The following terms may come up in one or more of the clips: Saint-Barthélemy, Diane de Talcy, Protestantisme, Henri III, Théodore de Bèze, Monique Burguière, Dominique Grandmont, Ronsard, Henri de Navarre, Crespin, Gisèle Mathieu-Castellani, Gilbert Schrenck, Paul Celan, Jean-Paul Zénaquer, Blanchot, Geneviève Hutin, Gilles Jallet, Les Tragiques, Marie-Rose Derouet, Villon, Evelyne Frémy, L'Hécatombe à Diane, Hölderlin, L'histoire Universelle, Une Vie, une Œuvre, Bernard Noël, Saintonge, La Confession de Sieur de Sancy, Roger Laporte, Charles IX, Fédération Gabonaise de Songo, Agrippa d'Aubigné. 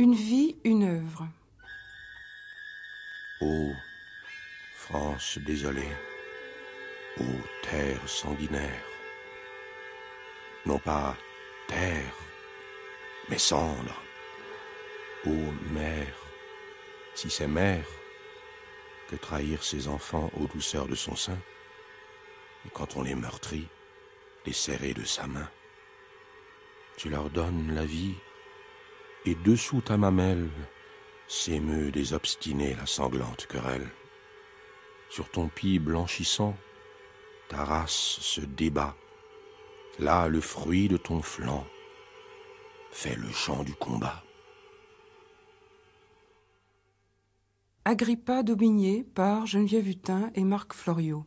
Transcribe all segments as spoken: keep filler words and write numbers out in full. Une vie, une œuvre. Ô France désolée, ô terre sanguinaire, non pas terre, mais cendre, ô mère, si c'est mère, que trahir ses enfants aux douceurs de son sein, et quand on les meurtrit, les serrer de sa main. Tu leur donnes la vie, et dessous ta mamelle s'émeut des obstinés la sanglante querelle. Sur ton pis blanchissant, ta race se débat, là le fruit de ton flanc fait le chant du combat. Agrippa d'Aubigné par Geneviève Hutin et Marc Floriot.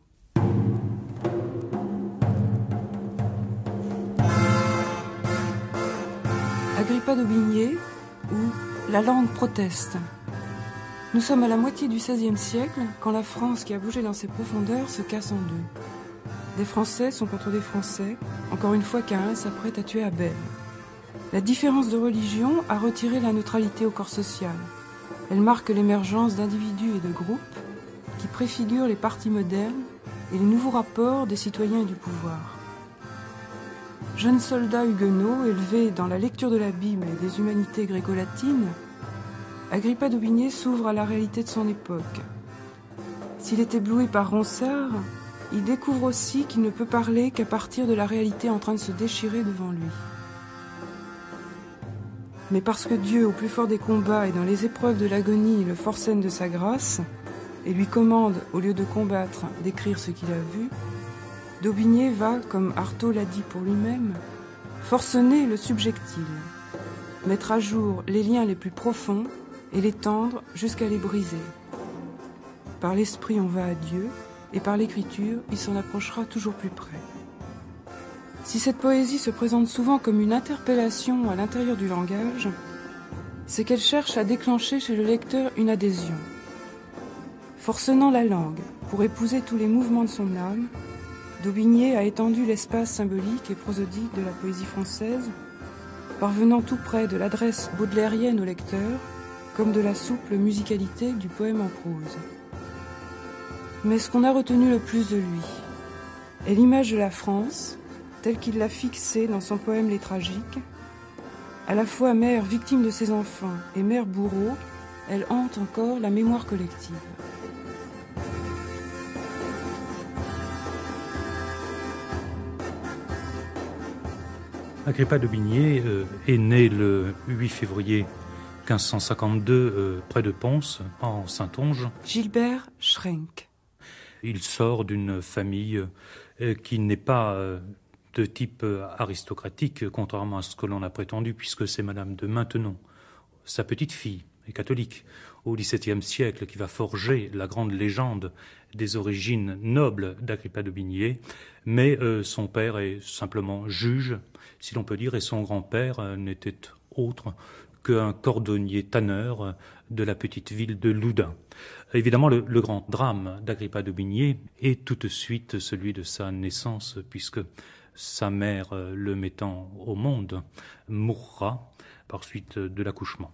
Agrippa d'Aubigné ou La langue proteste. Nous sommes à la moitié du seizième siècle quand la France qui a bougé dans ses profondeurs se casse en deux. Des Français sont contre des Français, encore une fois qu'un s'apprête à tuer Abel. La différence de religion a retiré la neutralité au corps social. Elle marque l'émergence d'individus et de groupes qui préfigurent les partis modernes et les nouveaux rapports des citoyens et du pouvoir. Jeunes soldats huguenots élevés dans la lecture de la Bible et des humanités gréco-latines, Agrippa d'Aubigné s'ouvre à la réalité de son époque. S'il est ébloui par Ronsard, il découvre aussi qu'il ne peut parler qu'à partir de la réalité en train de se déchirer devant lui. Mais parce que Dieu, au plus fort des combats et dans les épreuves de l'agonie, le forcène de sa grâce et lui commande, au lieu de combattre, d'écrire ce qu'il a vu, d'Aubigné va, comme Artaud l'a dit pour lui-même, forcener le subjectile, mettre à jour les liens les plus profonds et les tendre jusqu'à les briser. Par l'esprit, on va à Dieu, et par l'écriture, il s'en approchera toujours plus près. Si cette poésie se présente souvent comme une interpellation à l'intérieur du langage, c'est qu'elle cherche à déclencher chez le lecteur une adhésion. Forcenant la langue pour épouser tous les mouvements de son âme, d'Aubigné a étendu l'espace symbolique et prosodique de la poésie française, parvenant tout près de l'adresse baudelairienne au lecteur, comme de la souple musicalité du poème en prose. Mais ce qu'on a retenu le plus de lui est l'image de la France, telle qu'il l'a fixée dans son poème Les Tragiques. À la fois mère victime de ses enfants et mère bourreau, elle hante encore la mémoire collective. Agrippa d'Aubigné euh, est né le huit février mille cinq cent cinquante-deux euh, près de Pons, en Saintonge. Gilbert Schrenck. Il sort d'une famille euh, qui n'est pas euh, de type euh, aristocratique, contrairement à ce que l'on a prétendu, puisque c'est Madame de Maintenon, sa petite-fille, est catholique, au dix-septième siècle, qui va forger la grande légende des origines nobles d'Agrippa d'Aubigné, mais euh, son père est simplement juge, si l'on peut dire, et son grand-père euh, n'était autre qu'un cordonnier tanneur de la petite ville de Loudun. Évidemment, le, le grand drame d'Agrippa d'Aubigné est tout de suite celui de sa naissance, puisque sa mère, euh, le mettant au monde, mourra par suite de l'accouchement.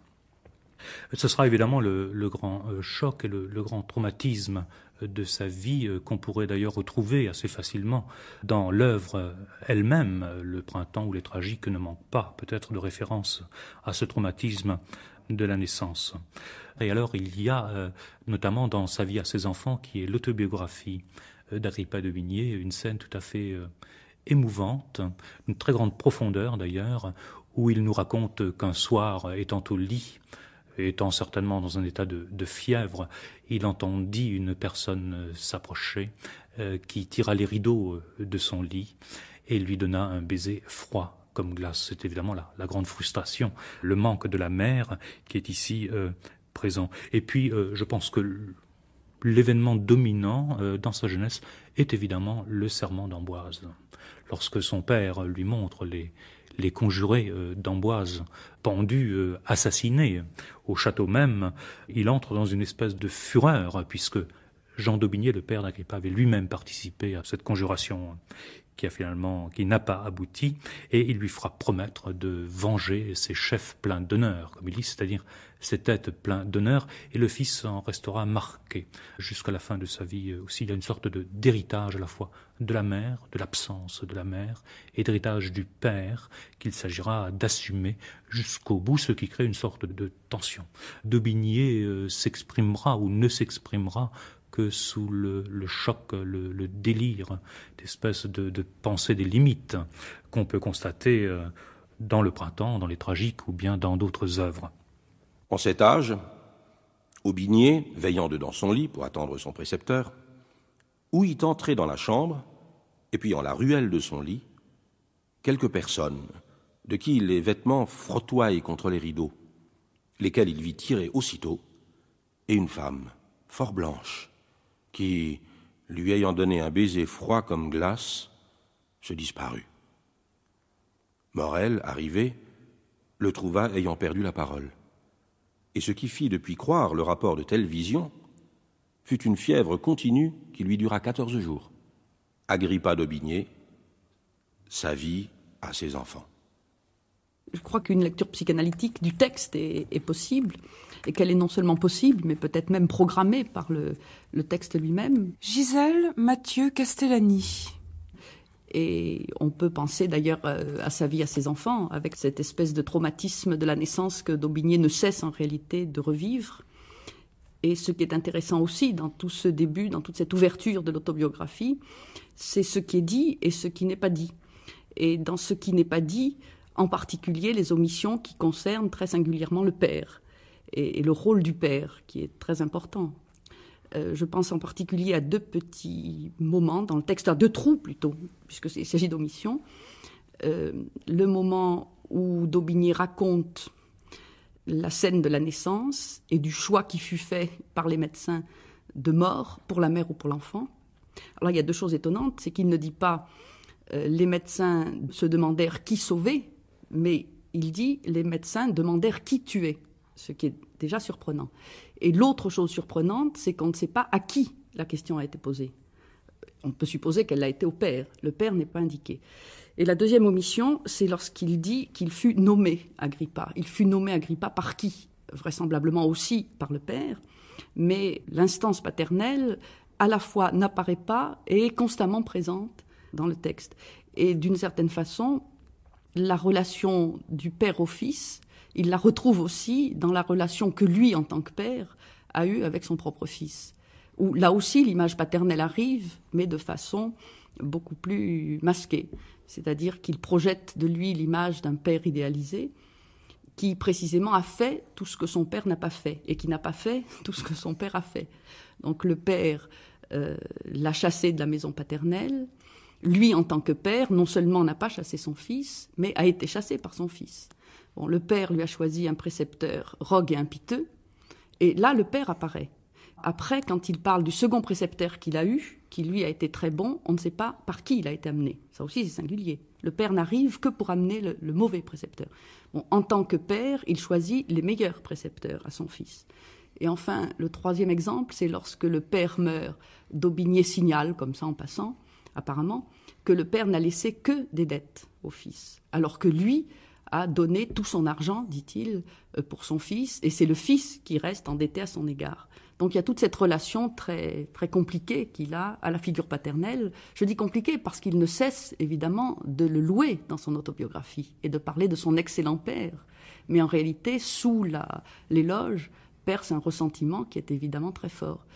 Ce sera évidemment le, le grand choc et le, le grand traumatisme de sa vie, qu'on pourrait d'ailleurs retrouver assez facilement dans l'œuvre elle-même. Le Printemps ou Les Tragiques ne manquent pas peut-être de référence à ce traumatisme de la naissance. Et alors il y a, notamment dans Sa vie à ses enfants, qui est l'autobiographie d'Agrippa d'Aubigné, une scène tout à fait émouvante, une très grande profondeur d'ailleurs, où il nous raconte qu'un soir, étant au lit, étant certainement dans un état de, de fièvre, il entendit une personne s'approcher euh, qui tira les rideaux de son lit et lui donna un baiser froid comme glace. C'est évidemment la, la grande frustration, le manque de la mère qui est ici euh, présent. Et puis euh, je pense que l'événement dominant euh, dans sa jeunesse est évidemment le serment d'Amboise. Lorsque son père lui montre les les conjurés d'Amboise, pendus, assassinés au château même, il entre dans une espèce de fureur, puisque Jean Dauligné, le père d'Agrippa, avait lui-même participé à cette conjuration qui a finalement, qui n'a pas abouti, et il lui fera promettre de venger ses chefs pleins d'honneur, comme il dit, c'est-à-dire ses têtes pleines d'honneur, et le fils en restera marqué jusqu'à la fin de sa vie aussi. Il y a une sorte de, d'héritage à la fois de la mère, de l'absence de la mère, et d'héritage du père qu'il s'agira d'assumer jusqu'au bout, ce qui crée une sorte de tension. D'Aubigné euh, s'exprimera ou ne s'exprimera que sous le, le choc, le, le délire, d'espèce de, de pensée des limites qu'on peut constater euh, dans le printemps, dans les tragiques ou bien dans d'autres œuvres. En cet âge, Aubigné, veillant dans son lit pour attendre son précepteur, ouït entrer dans la chambre, et puis en la ruelle de son lit, quelques personnes, de qui les vêtements frottoient contre les rideaux, lesquels il vit tirer aussitôt, et une femme, fort blanche, qui, lui ayant donné un baiser froid comme glace, se disparut. Morel, arrivé, le trouva ayant perdu la parole. Et ce qui fit depuis croire le rapport de telle vision fut une fièvre continue qui lui dura quatorze jours. Agrippa d'Aubigné, sa vie à ses enfants. Je crois qu'une lecture psychanalytique du texte est, est possible, et qu'elle est non seulement possible, mais peut-être même programmée par le, le texte lui-même. Gisèle Mathieu-Castellani. Et on peut penser d'ailleurs à sa vie, à ses enfants, avec cette espèce de traumatisme de la naissance que d'Aubigné ne cesse en réalité de revivre. Et ce qui est intéressant aussi dans tout ce début, dans toute cette ouverture de l'autobiographie, c'est ce qui est dit et ce qui n'est pas dit. Et dans ce qui n'est pas dit, en particulier les omissions qui concernent très singulièrement le père et, et le rôle du père, qui est très important. Euh, je pense en particulier à deux petits moments dans le texte, à deux trous plutôt, puisqu'il s'agit d'omissions. Euh, le moment où d'Aubigné raconte la scène de la naissance et du choix qui fut fait par les médecins de mort pour la mère ou pour l'enfant. Alors il y a deux choses étonnantes, c'est qu'il ne dit pas euh, « les médecins se demandèrent qui sauver », mais il dit « les médecins demandèrent qui tuer », ce qui est déjà surprenant. Et l'autre chose surprenante, c'est qu'on ne sait pas à qui la question a été posée. On peut supposer qu'elle a été au père. Le père n'est pas indiqué. Et la deuxième omission, c'est lorsqu'il dit qu'il fut nommé Agrippa. Il fut nommé Agrippa par qui? Vraisemblablement aussi par le père, mais l'instance paternelle, à la fois, n'apparaît pas et est constamment présente dans le texte. Et d'une certaine façon, la relation du père au fils, il la retrouve aussi dans la relation que lui, en tant que père, a eue avec son propre fils. Où, là aussi, l'image paternelle arrive, mais de façon beaucoup plus masquée. C'est-à-dire qu'il projette de lui l'image d'un père idéalisé qui, précisément, a fait tout ce que son père n'a pas fait et qui n'a pas fait tout ce que son père a fait. Donc le père euh, l'a chassé de la maison paternelle. Lui, en tant que père, non seulement n'a pas chassé son fils, mais a été chassé par son fils. Bon, le père lui a choisi un précepteur rogue et impiteux, et là, le père apparaît. Après, quand il parle du second précepteur qu'il a eu, qui lui a été très bon, on ne sait pas par qui il a été amené. Ça aussi, c'est singulier. Le père n'arrive que pour amener le, le mauvais précepteur. Bon, en tant que père, il choisit les meilleurs précepteurs à son fils. Et enfin, le troisième exemple, c'est lorsque le père meurt, d'Aubigné signale, comme ça en passant, apparemment, que le père n'a laissé que des dettes au fils, alors que lui a donné tout son argent, dit-il, pour son fils, et c'est le fils qui reste endetté à son égard. Donc il y a toute cette relation très, très compliquée qu'il a à la figure paternelle. Je dis compliquée parce qu'il ne cesse évidemment de le louer dans son autobiographie et de parler de son excellent père. Mais en réalité, sous la, l'éloge, perce un ressentiment qui est évidemment très fort.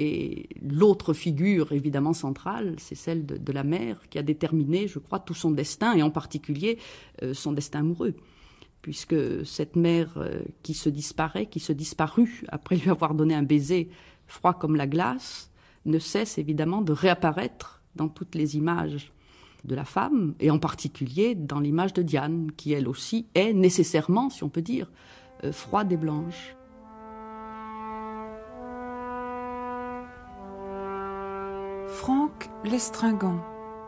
Et l'autre figure évidemment centrale, c'est celle de, de la mère qui a déterminé, je crois, tout son destin, et en particulier euh, son destin amoureux. Puisque cette mère qui se disparaît, qui se disparut après lui avoir donné un baiser froid comme la glace, ne cesse évidemment de réapparaître dans toutes les images de la femme, et en particulier dans l'image de Diane, qui elle aussi est nécessairement, si on peut dire, froide et blanche. Franck Lestringant.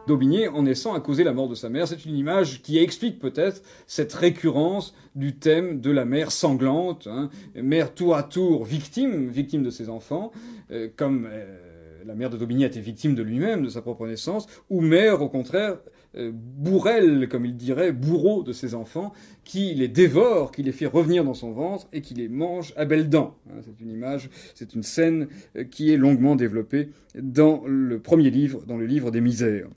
D'Aubigné, en naissant, a causé la mort de sa mère. C'est une image qui explique peut-être cette récurrence du thème de la mère sanglante, hein, mère tour à tour victime, victime de ses enfants, euh, comme euh, la mère de Daubigné était victime de lui-même, de sa propre naissance, ou mère, au contraire, euh, bourrelle, comme il dirait, bourreau de ses enfants, qui les dévore, qui les fait revenir dans son ventre et qui les mange à belles dents. Hein, c'est une image, c'est une scène qui est longuement développée dans le premier livre, dans le livre des Misères.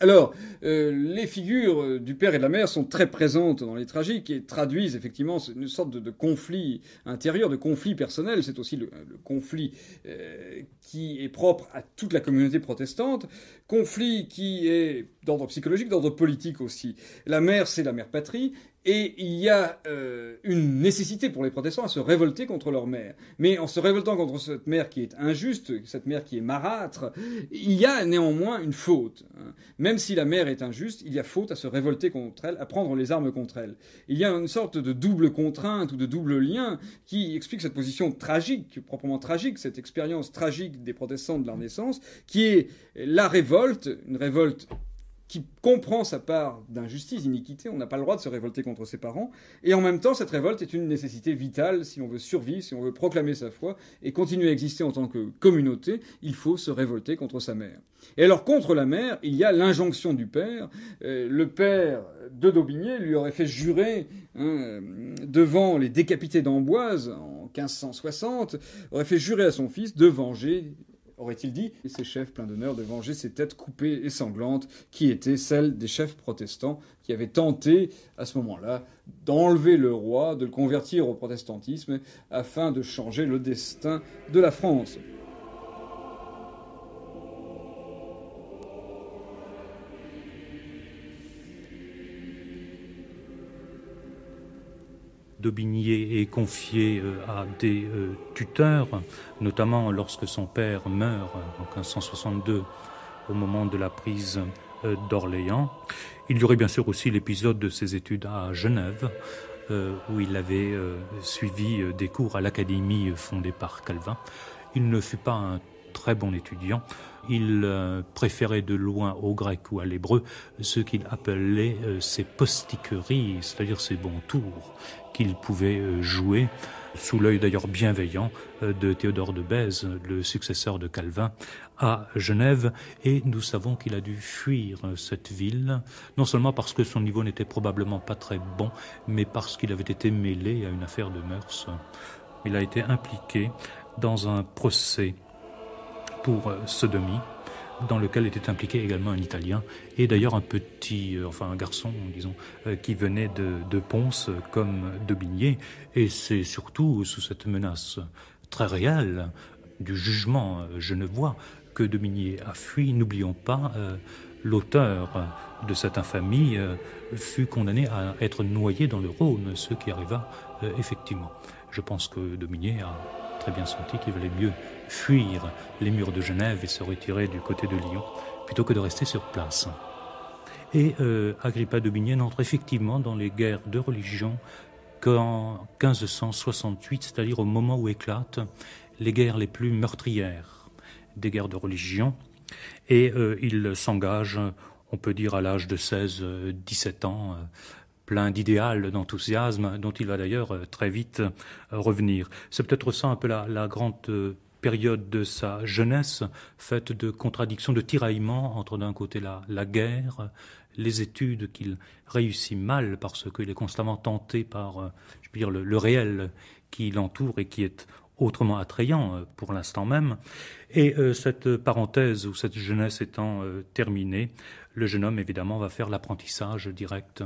Alors, euh, les figures du père et de la mère sont très présentes dans les tragiques et traduisent effectivement une sorte de, de conflit intérieur, de conflit personnel. C'est aussi le, le conflit euh, qui est propre à toute la communauté protestante, conflit qui est d'ordre psychologique, d'ordre politique aussi. La mère, c'est la mère patrie. Et il y a euh, une nécessité pour les protestants à se révolter contre leur mère. Mais en se révoltant contre cette mère qui est injuste, cette mère qui est marâtre, il y a néanmoins une faute. Même si la mère est injuste, il y a faute à se révolter contre elle, à prendre les armes contre elle. Il y a une sorte de double contrainte ou de double lien qui explique cette position tragique, proprement tragique, cette expérience tragique des protestants de leur naissance, qui est la révolte, une révolte qui comprend sa part d'injustice, d'iniquité. On n'a pas le droit de se révolter contre ses parents. Et en même temps, cette révolte est une nécessité vitale. Si on veut survivre, si on veut proclamer sa foi et continuer à exister en tant que communauté, il faut se révolter contre sa mère. Et alors, contre la mère, il y a l'injonction du père. Euh, le père de Daubigné lui aurait fait jurer, hein, devant les décapités d'Amboise en quinze cent soixante, aurait fait jurer à son fils de venger, aurait-il dit, et ses chefs pleins d'honneur, de venger ces têtes coupées et sanglantes qui étaient celles des chefs protestants qui avaient tenté, à ce moment-là, d'enlever le roi, de le convertir au protestantisme, afin de changer le destin de la France. Daubigné est confié à des tuteurs, notamment lorsque son père meurt en quinze cent soixante-deux au moment de la prise d'Orléans. Il y aurait bien sûr aussi l'épisode de ses études à Genève, où il avait suivi des cours à l'académie fondée par Calvin. Il ne fut pas un très bon étudiant. Il préférait de loin au grec ou à l'hébreu ce qu'il appelait ses postiqueries, c'est-à-dire ses bons tours qu'il pouvait jouer, sous l'œil d'ailleurs bienveillant de Théodore de Bèze, le successeur de Calvin, à Genève. Et nous savons qu'il a dû fuir cette ville, non seulement parce que son niveau n'était probablement pas très bon, mais parce qu'il avait été mêlé à une affaire de mœurs. Il a été impliqué dans un procès pour sodomie, dans lequel était impliqué également un Italien, et d'ailleurs un petit, enfin un garçon, disons, qui venait de, de Ponce, comme Daubigné. Et c'est surtout sous cette menace très réelle du jugement genevois que Daubigné a fui. N'oublions pas, euh, l'auteur de cette infamie euh, fut condamné à être noyé dans le Rhône, ce qui arriva euh, effectivement. Je pense que Daubigné a très bien senti qu'il valait mieux fuir les murs de Genève et se retirer du côté de Lyon, plutôt que de rester sur place. Et euh, Agrippa d'Aubigné n'entre effectivement dans les guerres de religion qu'en quinze cent soixante-huit, c'est-à-dire au moment où éclatent les guerres les plus meurtrières des guerres de religion. Et euh, il s'engage, on peut dire, à l'âge de seize dix-sept ans, euh, plein d'idéal, d'enthousiasme, dont il va d'ailleurs euh, très vite euh, revenir. C'est peut-être ça un peu la, la grande... Euh, période de sa jeunesse, faite de contradictions, de tiraillements entre d'un côté la, la guerre, les études qu'il réussit mal parce qu'il est constamment tenté par, je veux dire, le, le réel qui l'entoure et qui est autrement attrayant pour l'instant même. Et euh, cette parenthèse ou cette jeunesse étant euh, terminée, le jeune homme évidemment va faire l'apprentissage direct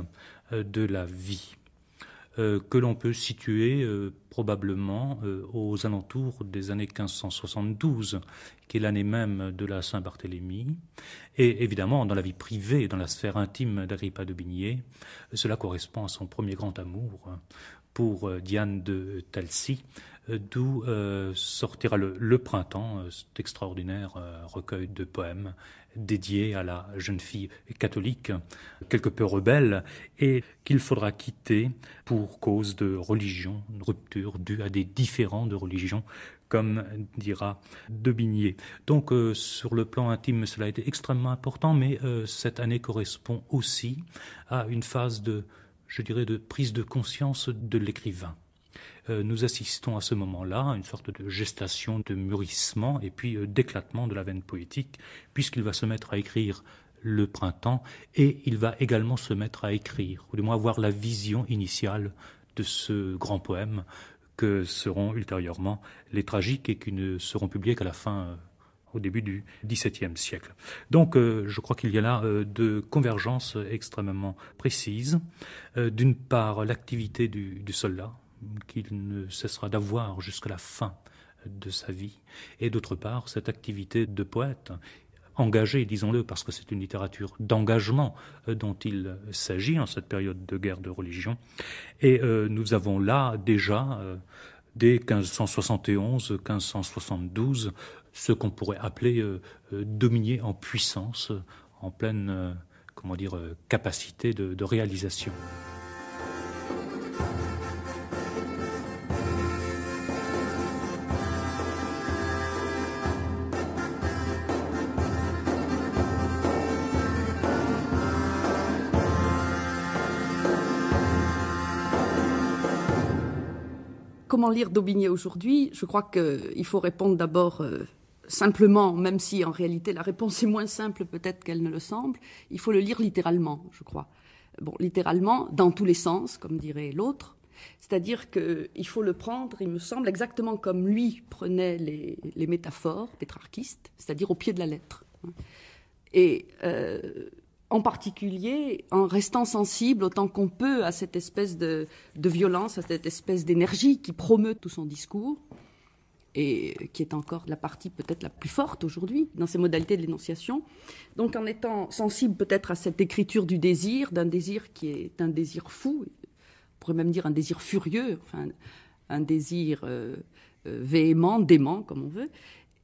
euh, de la vie, que l'on peut situer euh, probablement euh, aux alentours des années quinze cent soixante-douze, qui est l'année même de la Saint-Barthélemy. Et évidemment, dans la vie privée, dans la sphère intime d'Agrippa d'Aubigné, cela correspond à son premier grand amour pour euh, Diane de Talcy, euh, d'où euh, sortira le, le printemps, euh, cet extraordinaire euh, recueil de poèmes dédié à la jeune fille catholique, quelque peu rebelle, et qu'il faudra quitter pour cause de religion, une rupture due à des différends de religion, comme dira Daubigné. Donc euh, sur le plan intime, cela a été extrêmement important, mais euh, cette année correspond aussi à une phase de, je dirais, de prise de conscience de l'écrivain. euh, nous assistons à ce moment-là à une sorte de gestation, de mûrissement et puis euh, d'éclatement de la veine poétique, puisqu'il va se mettre à écrire le printemps et il va également se mettre à écrire, ou du moins avoir la vision initiale de ce grand poème que seront ultérieurement les tragiques et qui ne seront publiés qu'à la fin, euh, au début du dix-septième siècle. Donc euh, je crois qu'il y a là euh, deux convergences extrêmement précises. Euh, d'une part, l'activité du, du soldat, qu'il ne cessera d'avoir jusqu'à la fin de sa vie, et d'autre part, cette activité de poète, engagé, disons-le, parce que c'est une littérature d'engagement dont il s'agit en cette période de guerre de religion. Et euh, nous avons là déjà, euh, dès quinze cent soixante et onze quinze cent soixante-douze, ce qu'on pourrait appeler euh, euh, Dauligné en puissance, en pleine euh, comment dire, euh, capacité de, de réalisation. Comment lire d'Aubigné aujourd'hui? Je crois qu'il faut répondre d'abord euh, simplement, même si en réalité la réponse est moins simple peut-être qu'elle ne le semble. Il faut le lire littéralement, je crois. Bon, littéralement, dans tous les sens, comme dirait l'autre. C'est-à-dire qu'il faut le prendre, il me semble, exactement comme lui prenait les, les métaphores pétrarchistes, c'est-à-dire au pied de la lettre. Et euh, en particulier en restant sensible autant qu'on peut à cette espèce de, de violence, à cette espèce d'énergie qui promeut tout son discours et qui est encore la partie peut-être la plus forte aujourd'hui dans ses modalités de l'énonciation. Donc en étant sensible peut-être à cette écriture du désir, d'un désir qui est un désir fou, on pourrait même dire un désir furieux, enfin, un désir euh, euh, véhément, dément comme on veut.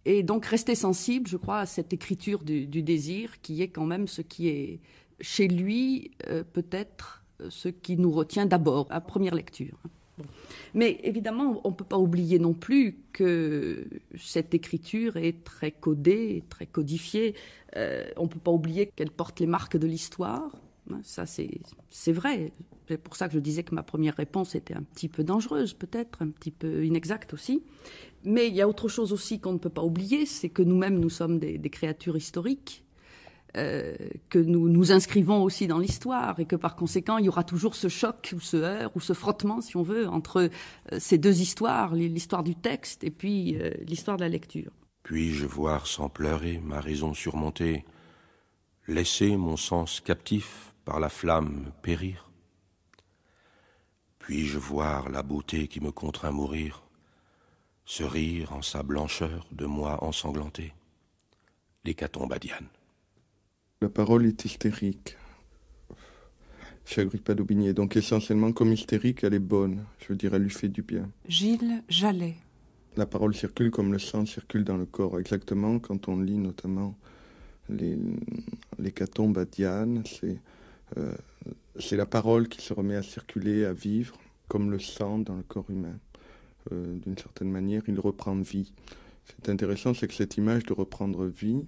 Et donc rester sensible, je crois, à cette écriture du, du désir qui est quand même ce qui est chez lui euh, peut-être ce qui nous retient d'abord à première lecture. Bon. Mais évidemment, on ne peut pas oublier non plus que cette écriture est très codée, très codifiée. Euh, on ne peut pas oublier qu'elle porte les marques de l'histoire. Ça, c'est, c'est vrai. C'est pour ça que je disais que ma première réponse était un petit peu dangereuse, peut-être, un petit peu inexacte aussi. Mais il y a autre chose aussi qu'on ne peut pas oublier, c'est que nous-mêmes, nous sommes des, des créatures historiques, euh, que nous nous inscrivons aussi dans l'histoire et que par conséquent, il y aura toujours ce choc ou ce heurt ou ce frottement, si on veut, entre euh, ces deux histoires, l'histoire du texte et puis euh, l'histoire de la lecture. Puis-je voir sans pleurer ma raison surmontée, laisser mon sens captif par la flamme périr? Puis-je voir la beauté qui me contraint mourir, se rire en sa blancheur de moi ensanglanté? L'hécatombe à Diane. La parole est hystérique chez Agrippa d'Aubigné, donc essentiellement comme hystérique, elle est bonne, je veux dire, elle lui fait du bien. Gilles Jallet. La parole circule comme le sang circule dans le corps, exactement quand on lit notamment les l'hécatombe à Diane, c'est... Euh, C'est la parole qui se remet à circuler, à vivre, comme le sang dans le corps humain. Euh, d'une certaine manière, il reprend vie. C'est intéressant, c'est que cette image de reprendre vie,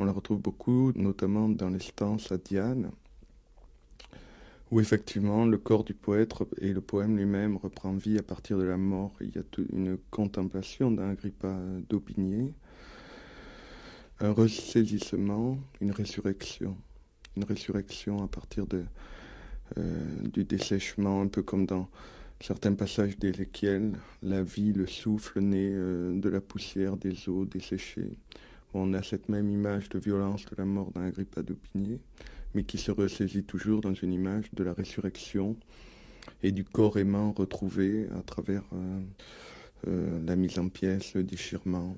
on la retrouve beaucoup, notamment dans les stances à Diane, où effectivement le corps du poète et le poème lui-même reprend vie à partir de la mort. Il y a une contemplation d'un Agrippa d'Aubigné, un ressaisissement, une résurrection. Une résurrection à partir de, euh, du dessèchement, un peu comme dans certains passages d'Ézéchiel, la vie, le souffle né euh, de la poussière, des eaux desséchées. Bon, on a cette même image de violence de la mort d'un Agrippa d'Aubigné, mais qui se ressaisit toujours dans une image de la résurrection et du corps aimant retrouvé à travers euh, euh, la mise en pièces, le déchirement.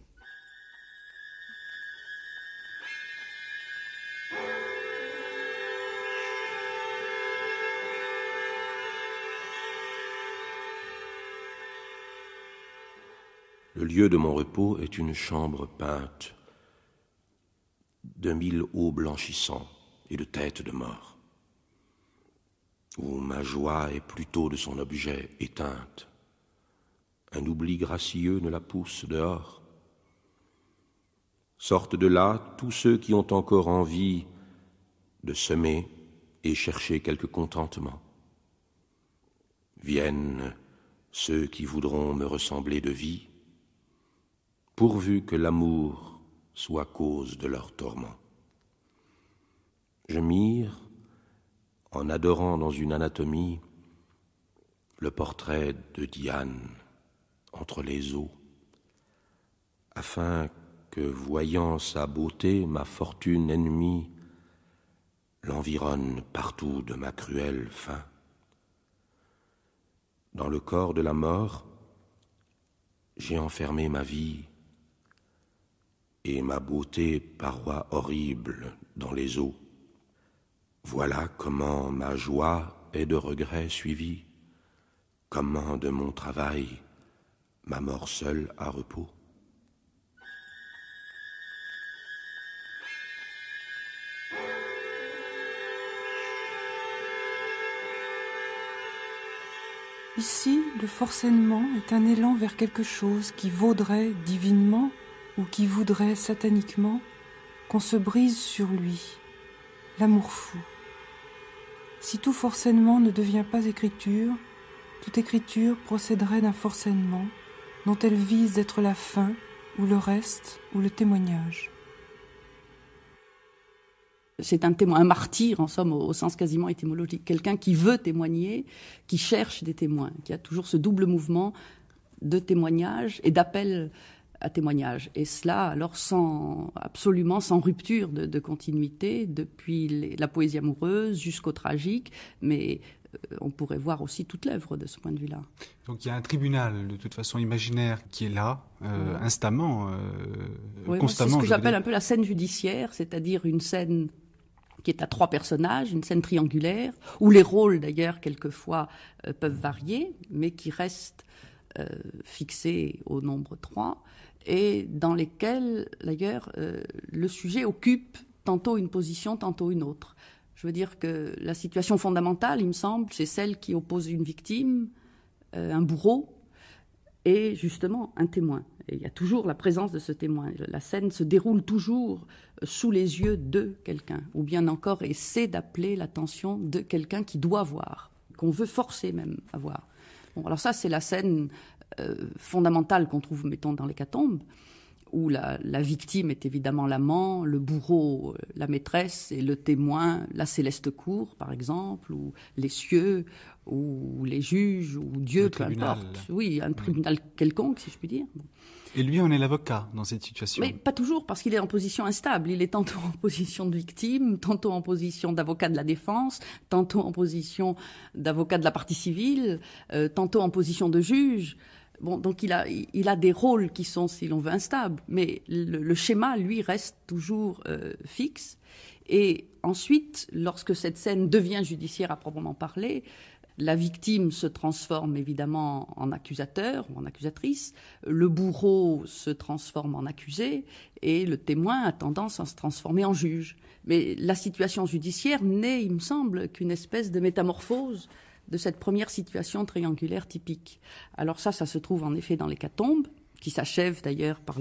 Le lieu de mon repos est une chambre peinte de mille os blanchissants et de têtes de mort, où ma joie est plutôt de son objet éteinte. Un oubli gracieux ne la pousse dehors. Sortent de là tous ceux qui ont encore envie de semer et chercher quelque contentement. Viennent ceux qui voudront me ressembler de vie, pourvu que l'amour soit cause de leur torment. Je mire, en adorant dans une anatomie, le portrait de Diane entre les eaux, afin que, voyant sa beauté, ma fortune ennemie l'environne partout de ma cruelle faim. Dans le corps de la mort, j'ai enfermé ma vie et ma beauté paroi horrible dans les eaux. Voilà comment ma joie est de regret suivie, comment de mon travail ma mort seule à repos. Ici, le forcément est un élan vers quelque chose qui vaudrait divinement ou qui voudrait sataniquement qu'on se brise sur lui, l'amour fou. Si tout forcément ne devient pas écriture, toute écriture procéderait d'un forcément dont elle vise d'être la fin ou le reste ou le témoignage. C'est un, témoin, un martyr, en somme, au, au sens quasiment étymologique. Quelqu'un qui veut témoigner, qui cherche des témoins, qui a toujours ce double mouvement de témoignage et d'appel à témoignage. Et cela, alors, sans, absolument sans rupture de, de continuité, depuis les, la poésie amoureuse jusqu'au tragique, mais... on pourrait voir aussi toute l'œuvre de ce point de vue-là. Donc il y a un tribunal, de toute façon, imaginaire qui est là, euh, mmh. instamment, euh, oui, constamment. C'est ce que j'appelle un peu la scène judiciaire, c'est-à-dire une scène qui est à trois personnages, une scène triangulaire, où les rôles, d'ailleurs, quelquefois, euh, peuvent varier, mais qui restent euh, fixés au nombre trois, et dans lesquels, d'ailleurs, euh, le sujet occupe tantôt une position, tantôt une autre. Je veux dire que la situation fondamentale, il me semble, c'est celle qui oppose une victime, euh, un bourreau et justement un témoin. Et il y a toujours la présence de ce témoin. La scène se déroule toujours sous les yeux de quelqu'un, ou bien encore essaie d'appeler l'attention de quelqu'un qui doit voir, qu'on veut forcer même à voir. Bon, alors ça, c'est la scène euh, fondamentale qu'on trouve, mettons, dans l'Hécatombe, où la, la victime est évidemment l'amant, le bourreau, la maîtresse, et le témoin, la céleste cour, par exemple, ou les cieux, ou les juges, ou Dieu, peu importe. Oui, un tribunal quelconque, si je puis dire. Et lui, on est l'avocat dans cette situation. Mais pas toujours, parce qu'il est en position instable. Il est tantôt en position de victime, tantôt en position d'avocat de la défense, tantôt en position d'avocat de la partie civile, euh, tantôt en position de juge. Bon, donc il a, il a des rôles qui sont, si l'on veut, instables, mais le, le schéma, lui, reste toujours euh, fixe. Et ensuite, lorsque cette scène devient judiciaire à proprement parler, la victime se transforme évidemment en accusateur ou en accusatrice, le bourreau se transforme en accusé, et le témoin a tendance à se transformer en juge. Mais la situation judiciaire n'est, il me semble, qu'une espèce de métamorphose de cette première situation triangulaire typique. Alors ça, ça se trouve en effet dans l'Hécatombe, qui s'achève d'ailleurs par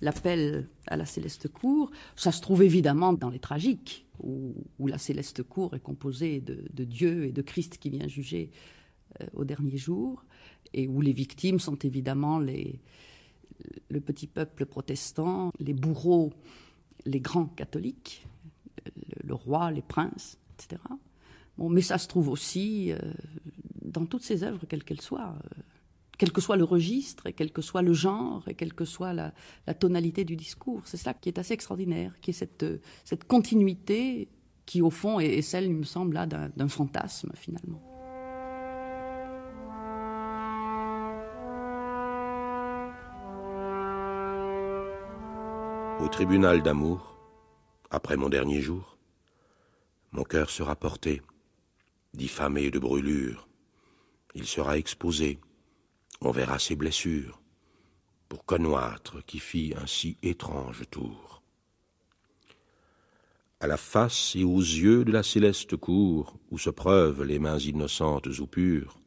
l'appel à la Céleste Cour. Ça se trouve évidemment dans les tragiques, où, où la Céleste Cour est composée de, de Dieu et de Christ qui vient juger euh, au dernier jour, et où les victimes sont évidemment les, le petit peuple protestant, les bourreaux, les grands catholiques, le, le roi, les princes, et cetera Bon, mais ça se trouve aussi euh, dans toutes ces œuvres, quelles qu'elles soient, euh, quel que soit le registre, et quel que soit le genre, et quelle que soit la, la tonalité du discours. C'est ça qui est assez extraordinaire, qui est cette, cette continuité qui, au fond, est, est celle, il me semble, là, d'un, d'un fantasme, finalement. Au tribunal d'amour, après mon dernier jour, mon cœur sera porté, diffamé de brûlures, il sera exposé, on verra ses blessures, pour connaître qui fit un si étrange tour. À la face et aux yeux de la céleste cour, où se preuvent les mains innocentes ou pures,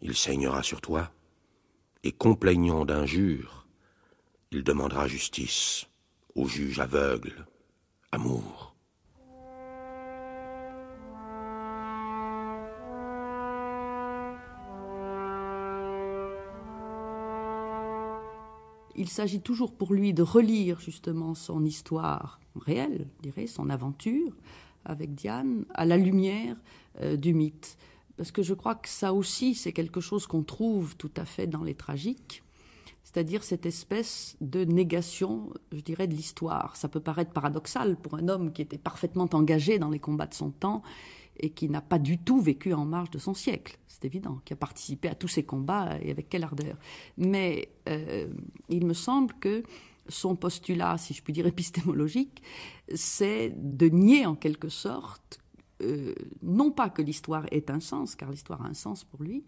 il saignera sur toi, et complaignant d'injures, il demandera justice au juge aveugle, amour. il s'agit toujours pour lui de relire justement son histoire réelle, je dirais, son aventure avec Diane, à la lumière euh, du mythe. Parce que je crois que ça aussi, c'est quelque chose qu'on trouve tout à fait dans les tragiques, c'est-à-dire cette espèce de négation, je dirais, de l'histoire. Ça peut paraître paradoxal pour un homme qui était parfaitement engagé dans les combats de son temps et qui n'a pas du tout vécu en marge de son siècle, c'est évident, qui a participé à tous ces combats et avec quelle ardeur. Mais euh, il me semble que son postulat, si je puis dire épistémologique, c'est de nier en quelque sorte, euh, non pas que l'histoire ait un sens, car l'histoire a un sens pour lui,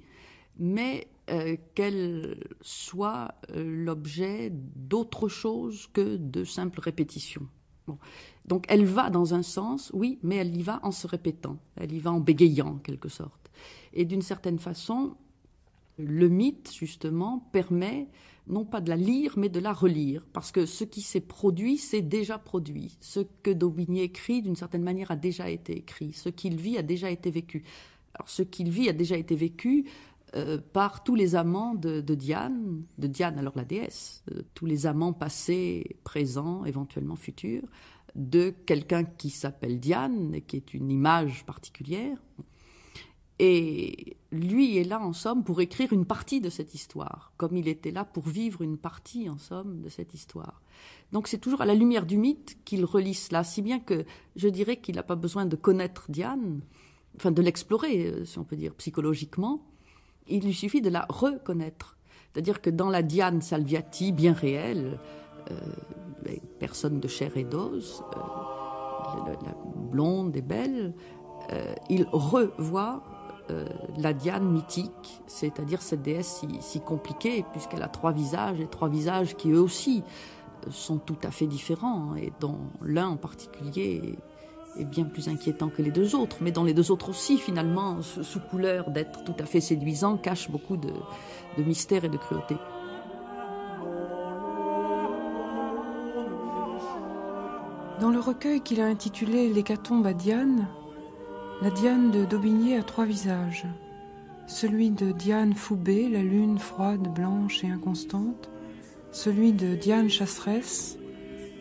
mais euh, qu'elle soit euh, l'objet d'autre chose que de simples répétitions. Bon. Donc elle va dans un sens, oui, mais elle y va en se répétant, elle y va en bégayant, en quelque sorte. Et d'une certaine façon, le mythe, justement, permet non pas de la lire, mais de la relire, parce que ce qui s'est produit, s'est déjà produit. Ce que d'Aubigné écrit, d'une certaine manière, a déjà été écrit. Ce qu'il vit a déjà été vécu. Alors, ce qu'il vit a déjà été vécu euh, par tous les amants de, de Diane, de Diane, alors la déesse, euh, tous les amants passés, présents, éventuellement futurs, de quelqu'un qui s'appelle Diane, et qui est une image particulière. Et lui est là, en somme, pour écrire une partie de cette histoire, comme il était là pour vivre une partie, en somme, de cette histoire. Donc c'est toujours à la lumière du mythe qu'il relie cela, si bien que je dirais qu'il n'a pas besoin de connaître Diane, enfin de l'explorer, si on peut dire, psychologiquement. Il lui suffit de la reconnaître. C'est-à-dire que dans la Diane Salviati, bien réelle, euh, personne de chair et d'os, euh, la, la blonde et belle, euh, il revoit Euh, la Diane mythique, c'est-à-dire cette déesse si, si compliquée, puisqu'elle a trois visages, et trois visages qui eux aussi sont tout à fait différents, et dont l'un en particulier est, est bien plus inquiétant que les deux autres, mais dont les deux autres aussi, finalement, sous couleur d'être tout à fait séduisants, cachent beaucoup de, de mystère et de cruauté. Dans le recueil qu'il a intitulé « L'hécatombe à Diane », la Diane de d'Aubigné a trois visages. Celui de Diane Foubée, la lune froide, blanche et inconstante, celui de Diane Chasseresse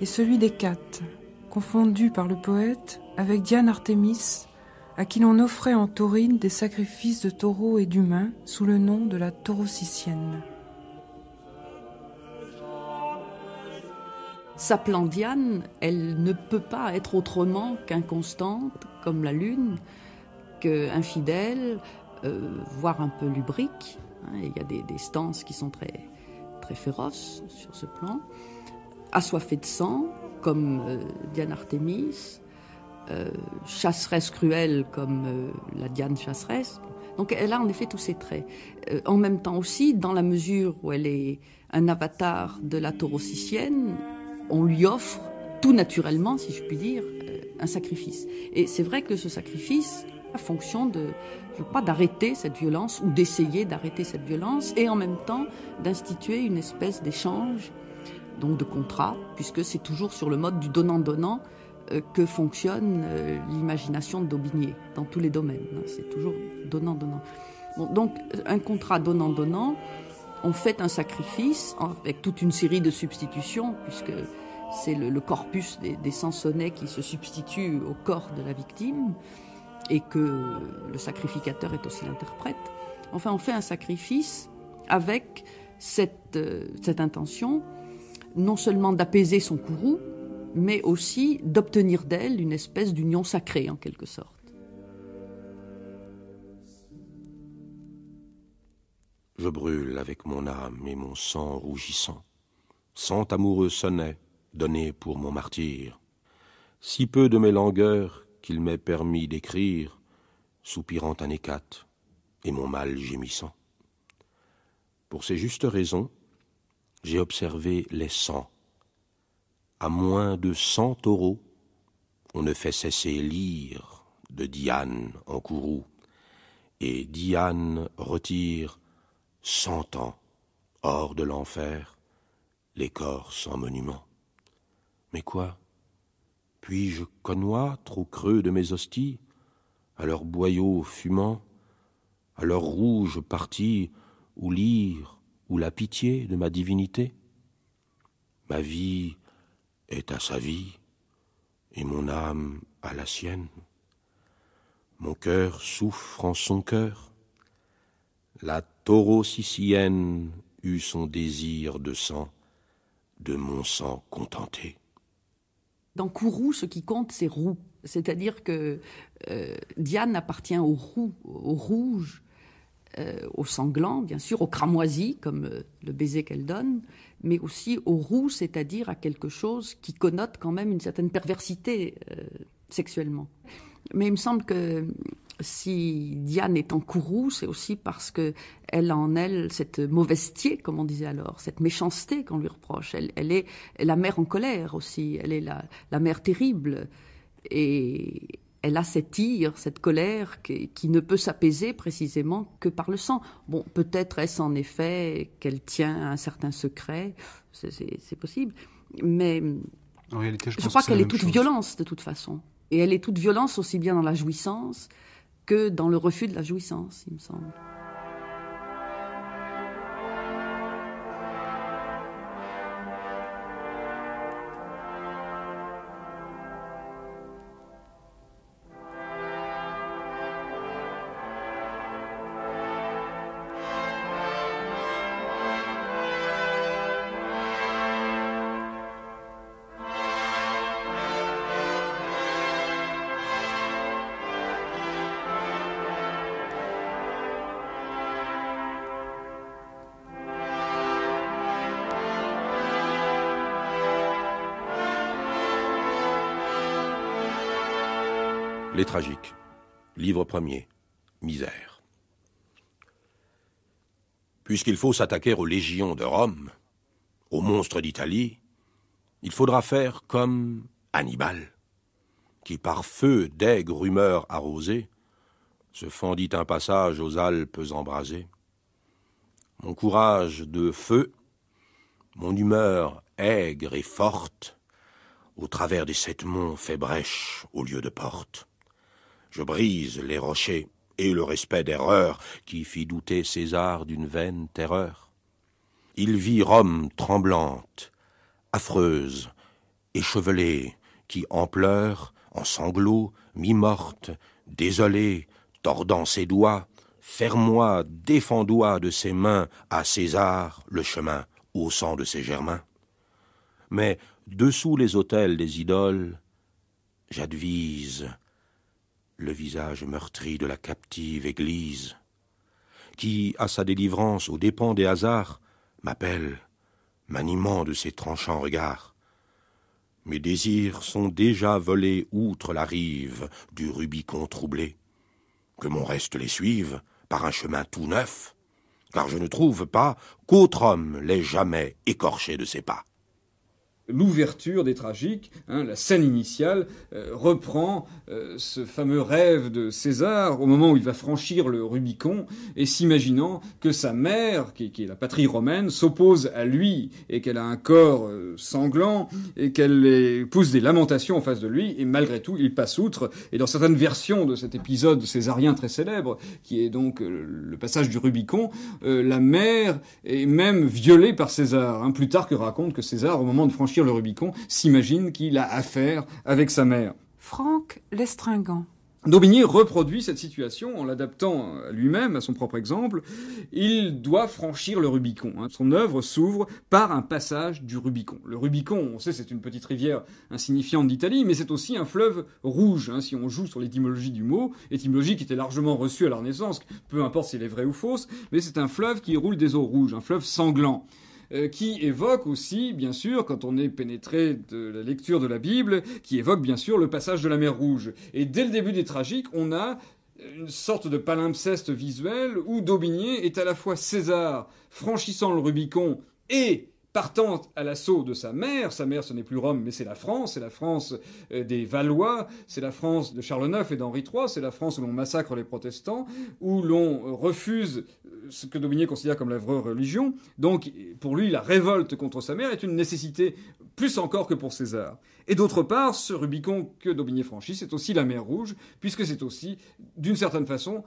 et celui des Cates, confondu par le poète avec Diane Artémis, à qui l'on offrait en taurine des sacrifices de taureaux et d'humains sous le nom de la taurocicienne. S'appelant Diane, elle ne peut pas être autrement qu'inconstante, comme la lune, qu'infidèle, euh, voire un peu lubrique. Hein, il y a des, des stances qui sont très, très féroces sur ce plan. Assoiffée de sang, comme euh, Diane Artémis, euh, chasseresse cruelle, comme euh, la Diane Chasseresse. Donc elle a en effet tous ses traits. Euh, en même temps aussi, dans la mesure où elle est un avatar de la taurocicienne, on lui offre tout naturellement, si je puis dire, un sacrifice. Et c'est vrai que ce sacrifice a fonction de, je crois, d'arrêter cette violence ou d'essayer d'arrêter cette violence et en même temps d'instituer une espèce d'échange, donc de contrat, puisque c'est toujours sur le mode du donnant-donnant que fonctionne l'imagination d'Aubigné dans tous les domaines. C'est toujours donnant-donnant. Bon, donc un contrat donnant-donnant. On fait un sacrifice avec toute une série de substitutions, puisque c'est le, le corpus des, des Sansonnets qui se substitue au corps de la victime, et que le sacrificateur est aussi l'interprète. Enfin, on fait un sacrifice avec cette, euh, cette intention, non seulement d'apaiser son courroux, mais aussi d'obtenir d'elle une espèce d'union sacrée, en quelque sorte. Je brûle avec mon âme et mon sang rougissant. Cent amoureux sonnets, donnés pour mon martyr. Si peu de mes langueurs qu'il m'est permis d'écrire, soupirant un hécate et mon mal gémissant. Pour ces justes raisons, j'ai observé les cent. À moins de cent taureaux, on ne fait cesser l'ire de Diane en courroux, et Diane retire cent ans, hors de l'enfer, les corps sans monument. Mais quoi? Puis-je connoître au creux de mes hosties, à leurs boyaux fumants, à leur rouge partie, ou l'ire, ou la pitié de ma divinité? Ma vie est à sa vie, et mon âme à la sienne. Mon cœur souffre en son cœur. La tauro-sicilienne eut son désir de sang, de mon sang contenté. Dans Kourou, ce qui compte, c'est roux. C'est-à-dire que euh, Diane appartient au roux, au rouge, euh, au sanglant, bien sûr, au cramoisi, comme euh, le baiser qu'elle donne, mais aussi au roux, c'est-à-dire à quelque chose qui connote quand même une certaine perversité euh, sexuellement. Mais il me semble que si Diane est en Kourou, c'est aussi parce qu'elle a en elle cette mauvaisetier, comme on disait alors, cette méchanceté qu'on lui reproche. Elle, elle est la mère en colère aussi, elle est la, la mère terrible. Et elle a cette ire, cette colère qui, qui ne peut s'apaiser précisément que par le sang. Bon, peut-être est-ce en effet qu'elle tient à un certain secret, c'est possible. Mais en réalité, je, je crois qu'elle est, qu est toute chose. violence de toute façon. Et elle est toute violence aussi bien dans la jouissance que dans le refus de la jouissance, il me semble. Les tragiques. Livre premier. Misère. Puisqu'il faut s'attaquer aux légions de Rome, aux monstres d'Italie, il faudra faire comme Hannibal, qui par feu d'aigres rumeurs arrosées, se fendit un passage aux Alpes embrasées. Mon courage de feu, mon humeur aigre et forte, au travers des sept monts fait brèche au lieu de porte. Je brise les rochers et le respect d'erreur qui fit douter César d'une vaine terreur. Il vit Rome tremblante, affreuse, échevelée, qui en pleurs, en sanglots, mi-morte, désolée, tordant ses doigts, fermois, défendois de ses mains à César le chemin au sang de ses germains. Mais dessous les autels des idoles, j'advise le visage meurtri de la captive église, qui, à sa délivrance aux dépens des hasards, m'appelle, m'animant de ses tranchants regards. Mes désirs sont déjà volés outre la rive du Rubicon troublé. Que mon reste les suive par un chemin tout neuf, car je ne trouve pas qu'autre homme l'ait jamais écorché de ses pas. L'ouverture des tragiques, hein, la scène initiale, euh, reprend euh, ce fameux rêve de César au moment où il va franchir le Rubicon et s'imaginant que sa mère, qui, qui est la patrie romaine, s'oppose à lui et qu'elle a un corps euh, sanglant et qu'elle pousse des lamentations en face de lui et malgré tout, il passe outre. Et dans certaines versions de cet épisode césarien très célèbre, qui est donc euh, le passage du Rubicon, euh, la mère est même violée par César. Hein. Plutarque raconte que César, au moment de franchir le Rubicon, s'imagine qu'il a affaire avec sa mère. Franck Lestringant. D'Aubigné reproduit cette situation en l'adaptant à lui-même, à son propre exemple. Il doit franchir le Rubicon. Son œuvre s'ouvre par un passage du Rubicon. Le Rubicon, on sait, c'est une petite rivière insignifiante d'Italie, mais c'est aussi un fleuve rouge, hein, si on joue sur l'étymologie du mot, étymologie qui était largement reçue à la Renaissance, peu importe si elle est vraie ou fausse, mais c'est un fleuve qui roule des eaux rouges, un fleuve sanglant. Qui évoque aussi, bien sûr, quand on est pénétré de la lecture de la Bible, qui évoque bien sûr le passage de la mer Rouge. Et dès le début des tragiques, on a une sorte de palimpseste visuel où d'Aubigné est à la fois César, franchissant le Rubicon, et partant à l'assaut de sa mère. Sa mère, ce n'est plus Rome, mais c'est la France, c'est la France des Valois, c'est la France de Charles neuf et d'Henri trois, c'est la France où l'on massacre les protestants, où l'on refuse ce que d'Aubigné considère comme la vraie religion. Donc, pour lui, la révolte contre sa mère est une nécessité, plus encore que pour César. Et d'autre part, ce Rubicon que d'Aubigné franchit, c'est aussi la mer Rouge, puisque c'est aussi, d'une certaine façon,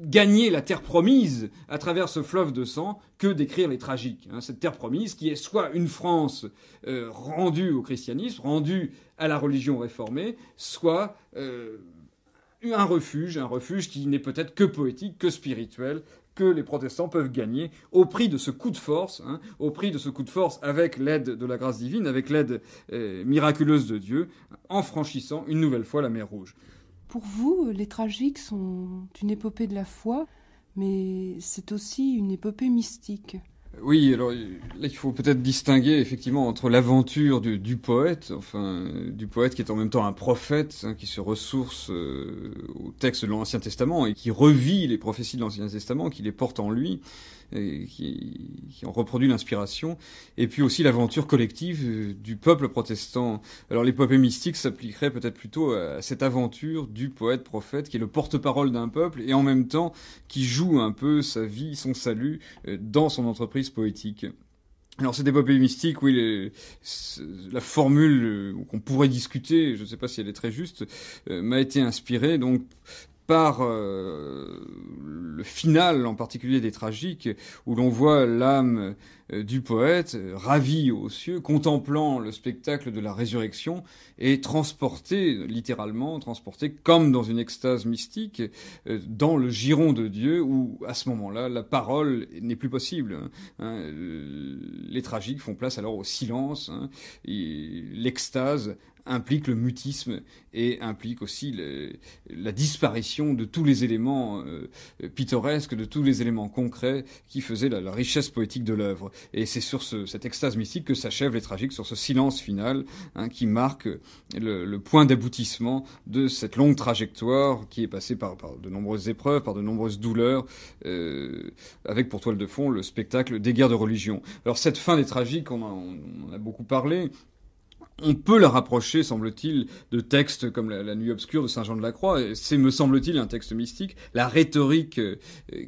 gagner la terre promise à travers ce fleuve de sang que d'écrire les tragiques. Hein, cette terre promise qui est soit une France euh, rendue au christianisme, rendue à la religion réformée, soit euh, un refuge, un refuge qui n'est peut-être que poétique, que spirituel, que les protestants peuvent gagner au prix de ce coup de force, hein, au prix de ce coup de force avec l'aide de la grâce divine, avec l'aide euh, miraculeuse de Dieu, en franchissant une nouvelle fois la mer Rouge. Pour vous, les tragiques sont une épopée de la foi, mais c'est aussi une épopée mystique. Oui, alors là, il faut peut-être distinguer effectivement entre l'aventure du, du poète, enfin du poète qui est en même temps un prophète, hein, qui se ressource euh, au texte de l'Ancien Testament et qui revit les prophéties de l'Ancien Testament, qui les porte en lui, et qui, qui en reproduit l'inspiration, et puis aussi l'aventure collective du peuple protestant. Alors l'épopée mystique s'appliquerait peut-être plutôt à cette aventure du poète-prophète qui est le porte-parole d'un peuple et en même temps qui joue un peu sa vie, son salut dans son entreprise poétique. Alors cette épopée mystique, oui, les, la formule qu'on pourrait discuter, je ne sais pas si elle est très juste, euh, m'a été inspirée donc par euh, le final en particulier des tragiques, où l'on voit l'âme euh, du poète euh, ravie aux cieux, contemplant le spectacle de la résurrection et transportée, littéralement transportée comme dans une extase mystique, euh, dans le giron de Dieu, où à ce moment-là la parole n'est plus possible. Hein, hein, les tragiques font place alors au silence, hein, et l'extase implique le mutisme et implique aussi le, la disparition de tous les éléments euh, pittoresques, de tous les éléments concrets qui faisaient la, la richesse poétique de l'œuvre. Et c'est sur ce, cette extase mystique que s'achèvent les tragiques, sur ce silence final, hein, qui marque le, le point d'aboutissement de cette longue trajectoire qui est passée par, par de nombreuses épreuves, par de nombreuses douleurs, euh, avec pour toile de fond le spectacle des guerres de religion. Alors cette fin des tragiques, on en a beaucoup parlé. On peut la rapprocher, semble-t-il, de textes comme La, la Nuit obscure de Saint-Jean de la Croix. C'est, me semble-t-il, un texte mystique. La rhétorique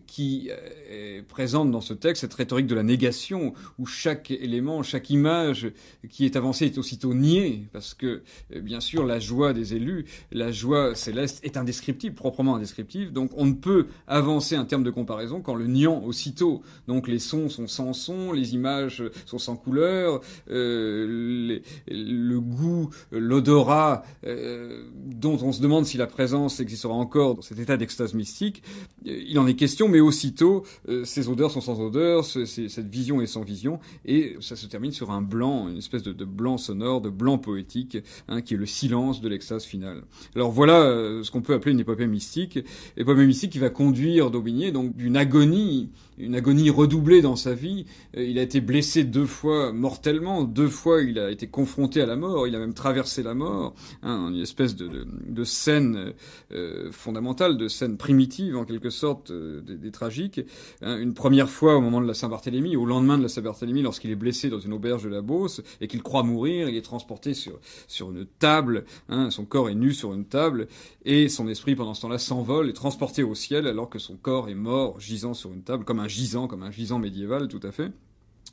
qui est présente dans ce texte, cette rhétorique de la négation, où chaque élément, chaque image qui est avancée est aussitôt niée, parce que, bien sûr, la joie des élus, la joie céleste est indescriptible, proprement indescriptible. Donc on ne peut avancer un terme de comparaison qu'en le niant aussitôt. Donc les sons sont sans son, les images sont sans couleur, euh, les... le goût, l'odorat, euh, dont on se demande si la présence existera encore dans cet état d'extase mystique, euh, il en est question, mais aussitôt, euh, ces odeurs sont sans odeur, ce, cette vision est sans vision, et ça se termine sur un blanc, une espèce de, de blanc sonore, de blanc poétique, hein, qui est le silence de l'extase finale. Alors voilà euh, ce qu'on peut appeler une épopée mystique, épopée mystique qui va conduire d'Aubigné, donc d'une agonie, une agonie redoublée dans sa vie. Euh, il a été blessé deux fois mortellement, deux fois il a été confronté à la mort, il a même traversé la mort, hein, une espèce de, de, de scène euh, fondamentale, de scène primitive en quelque sorte, euh, des, des tragiques, hein, une première fois au moment de la Saint-Barthélemy, au lendemain de la Saint-Barthélemy, lorsqu'il est blessé dans une auberge de la Beauce et qu'il croit mourir, il est transporté sur, sur une table, hein, son corps est nu sur une table, et son esprit pendant ce temps-là s'envole, est transporté au ciel alors que son corps est mort, gisant sur une table, comme un gisant, comme un gisant médiéval, tout à fait.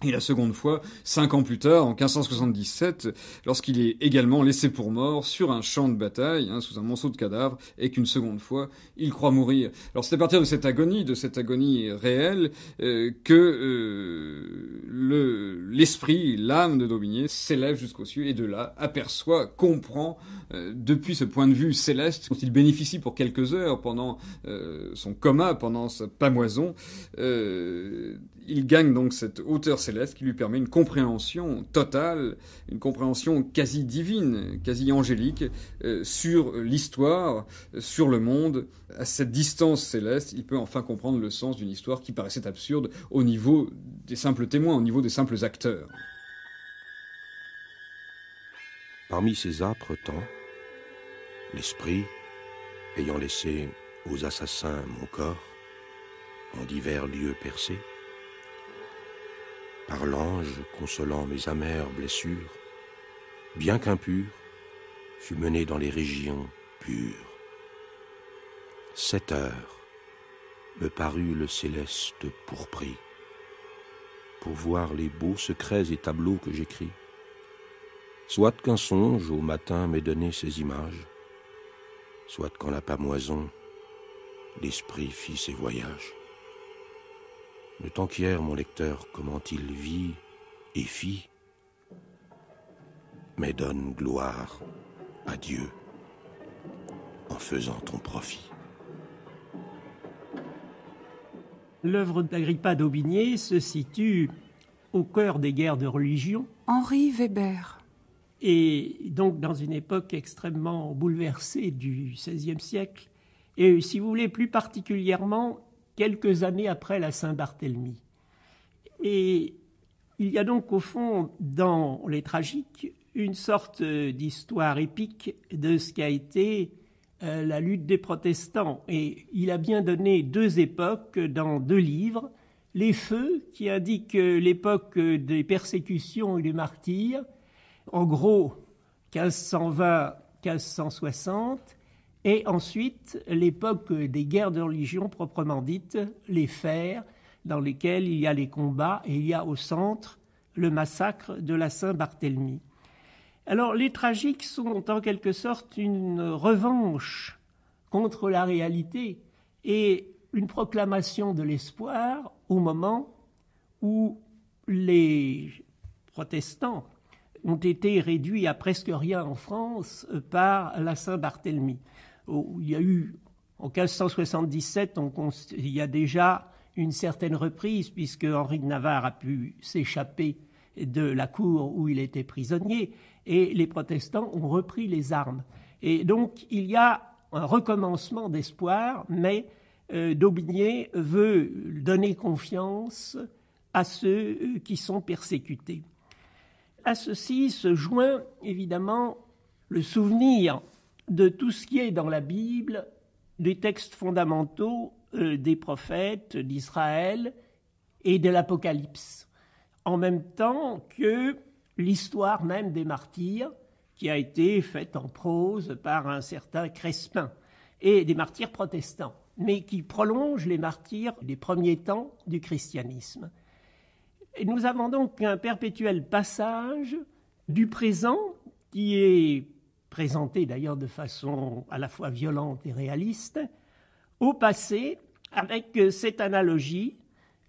Et la seconde fois, cinq ans plus tard, en quinze cent soixante-dix-sept, lorsqu'il est également laissé pour mort sur un champ de bataille, hein, sous un monceau de cadavres, et qu'une seconde fois, il croit mourir. Alors c'est à partir de cette agonie, de cette agonie réelle, euh, que euh, le, l'esprit, l'âme de d'Aubigné s'élève jusqu'aux cieux, et de là, aperçoit, comprend, euh, depuis ce point de vue céleste, dont il bénéficie pour quelques heures pendant euh, son coma, pendant sa pamoison, euh, il gagne donc cette hauteur céleste qui lui permet une compréhension totale, une compréhension quasi divine, quasi angélique, euh, sur l'histoire, euh, sur le monde. À cette distance céleste, il peut enfin comprendre le sens d'une histoire qui paraissait absurde au niveau des simples témoins, au niveau des simples acteurs. Parmi ces âpres temps, l'esprit, ayant laissé aux assassins mon corps, en divers lieux percés, par l'ange consolant mes amères blessures, bien qu'impur, fut mené dans les régions pures. Sept heures me parut le céleste pourpris, pour voir les beaux secrets et tableaux que j'écris. Soit qu'un songe au matin m'ait donné ces images, soit qu'en la pamoison, l'esprit fit ses voyages. Le temps qu'hier, mon lecteur, comment il vit et fit, mais donne gloire à Dieu en faisant ton profit. L'œuvre d'Agrippa d'Aubigné se situe au cœur des guerres de religion. Henri Weber. Et donc dans une époque extrêmement bouleversée du seizième siècle, et si vous voulez plus particulièrement quelques années après la Saint-Barthélemy. Et il y a donc au fond dans les tragiques une sorte d'histoire épique de ce qu'a été euh, la lutte des protestants. Et il a bien donné deux époques dans deux livres, les feux qui indiquent l'époque des persécutions et des martyrs, en gros quinze cent vingt à quinze cent soixante, et ensuite l'époque des guerres de religion proprement dites, les fers, dans lesquelles il y a les combats et il y a au centre le massacre de la Saint-Barthélemy. Alors les tragiques sont en quelque sorte une revanche contre la réalité et une proclamation de l'espoir au moment où les protestants ont été réduits à presque rien en France par la Saint-Barthélemy. Il y a eu, en quinze cent soixante-dix-sept, on, il y a déjà une certaine reprise puisque Henri de Navarre a pu s'échapper de la cour où il était prisonnier, et les protestants ont repris les armes. Et donc il y a un recommencement d'espoir, mais euh, d'Aubigné veut donner confiance à ceux qui sont persécutés. À ceci se joint évidemment le souvenir de tout ce qui est dans la Bible, des textes fondamentaux euh, des prophètes d'Israël et de l'Apocalypse, en même temps que l'histoire même des martyrs qui a été faite en prose par un certain Crespin, et des martyrs protestants, mais qui prolongent les martyrs des premiers temps du christianisme. Et nous avons donc un perpétuel passage du présent qui est présenté d'ailleurs de façon à la fois violente et réaliste, au passé avec cette analogie.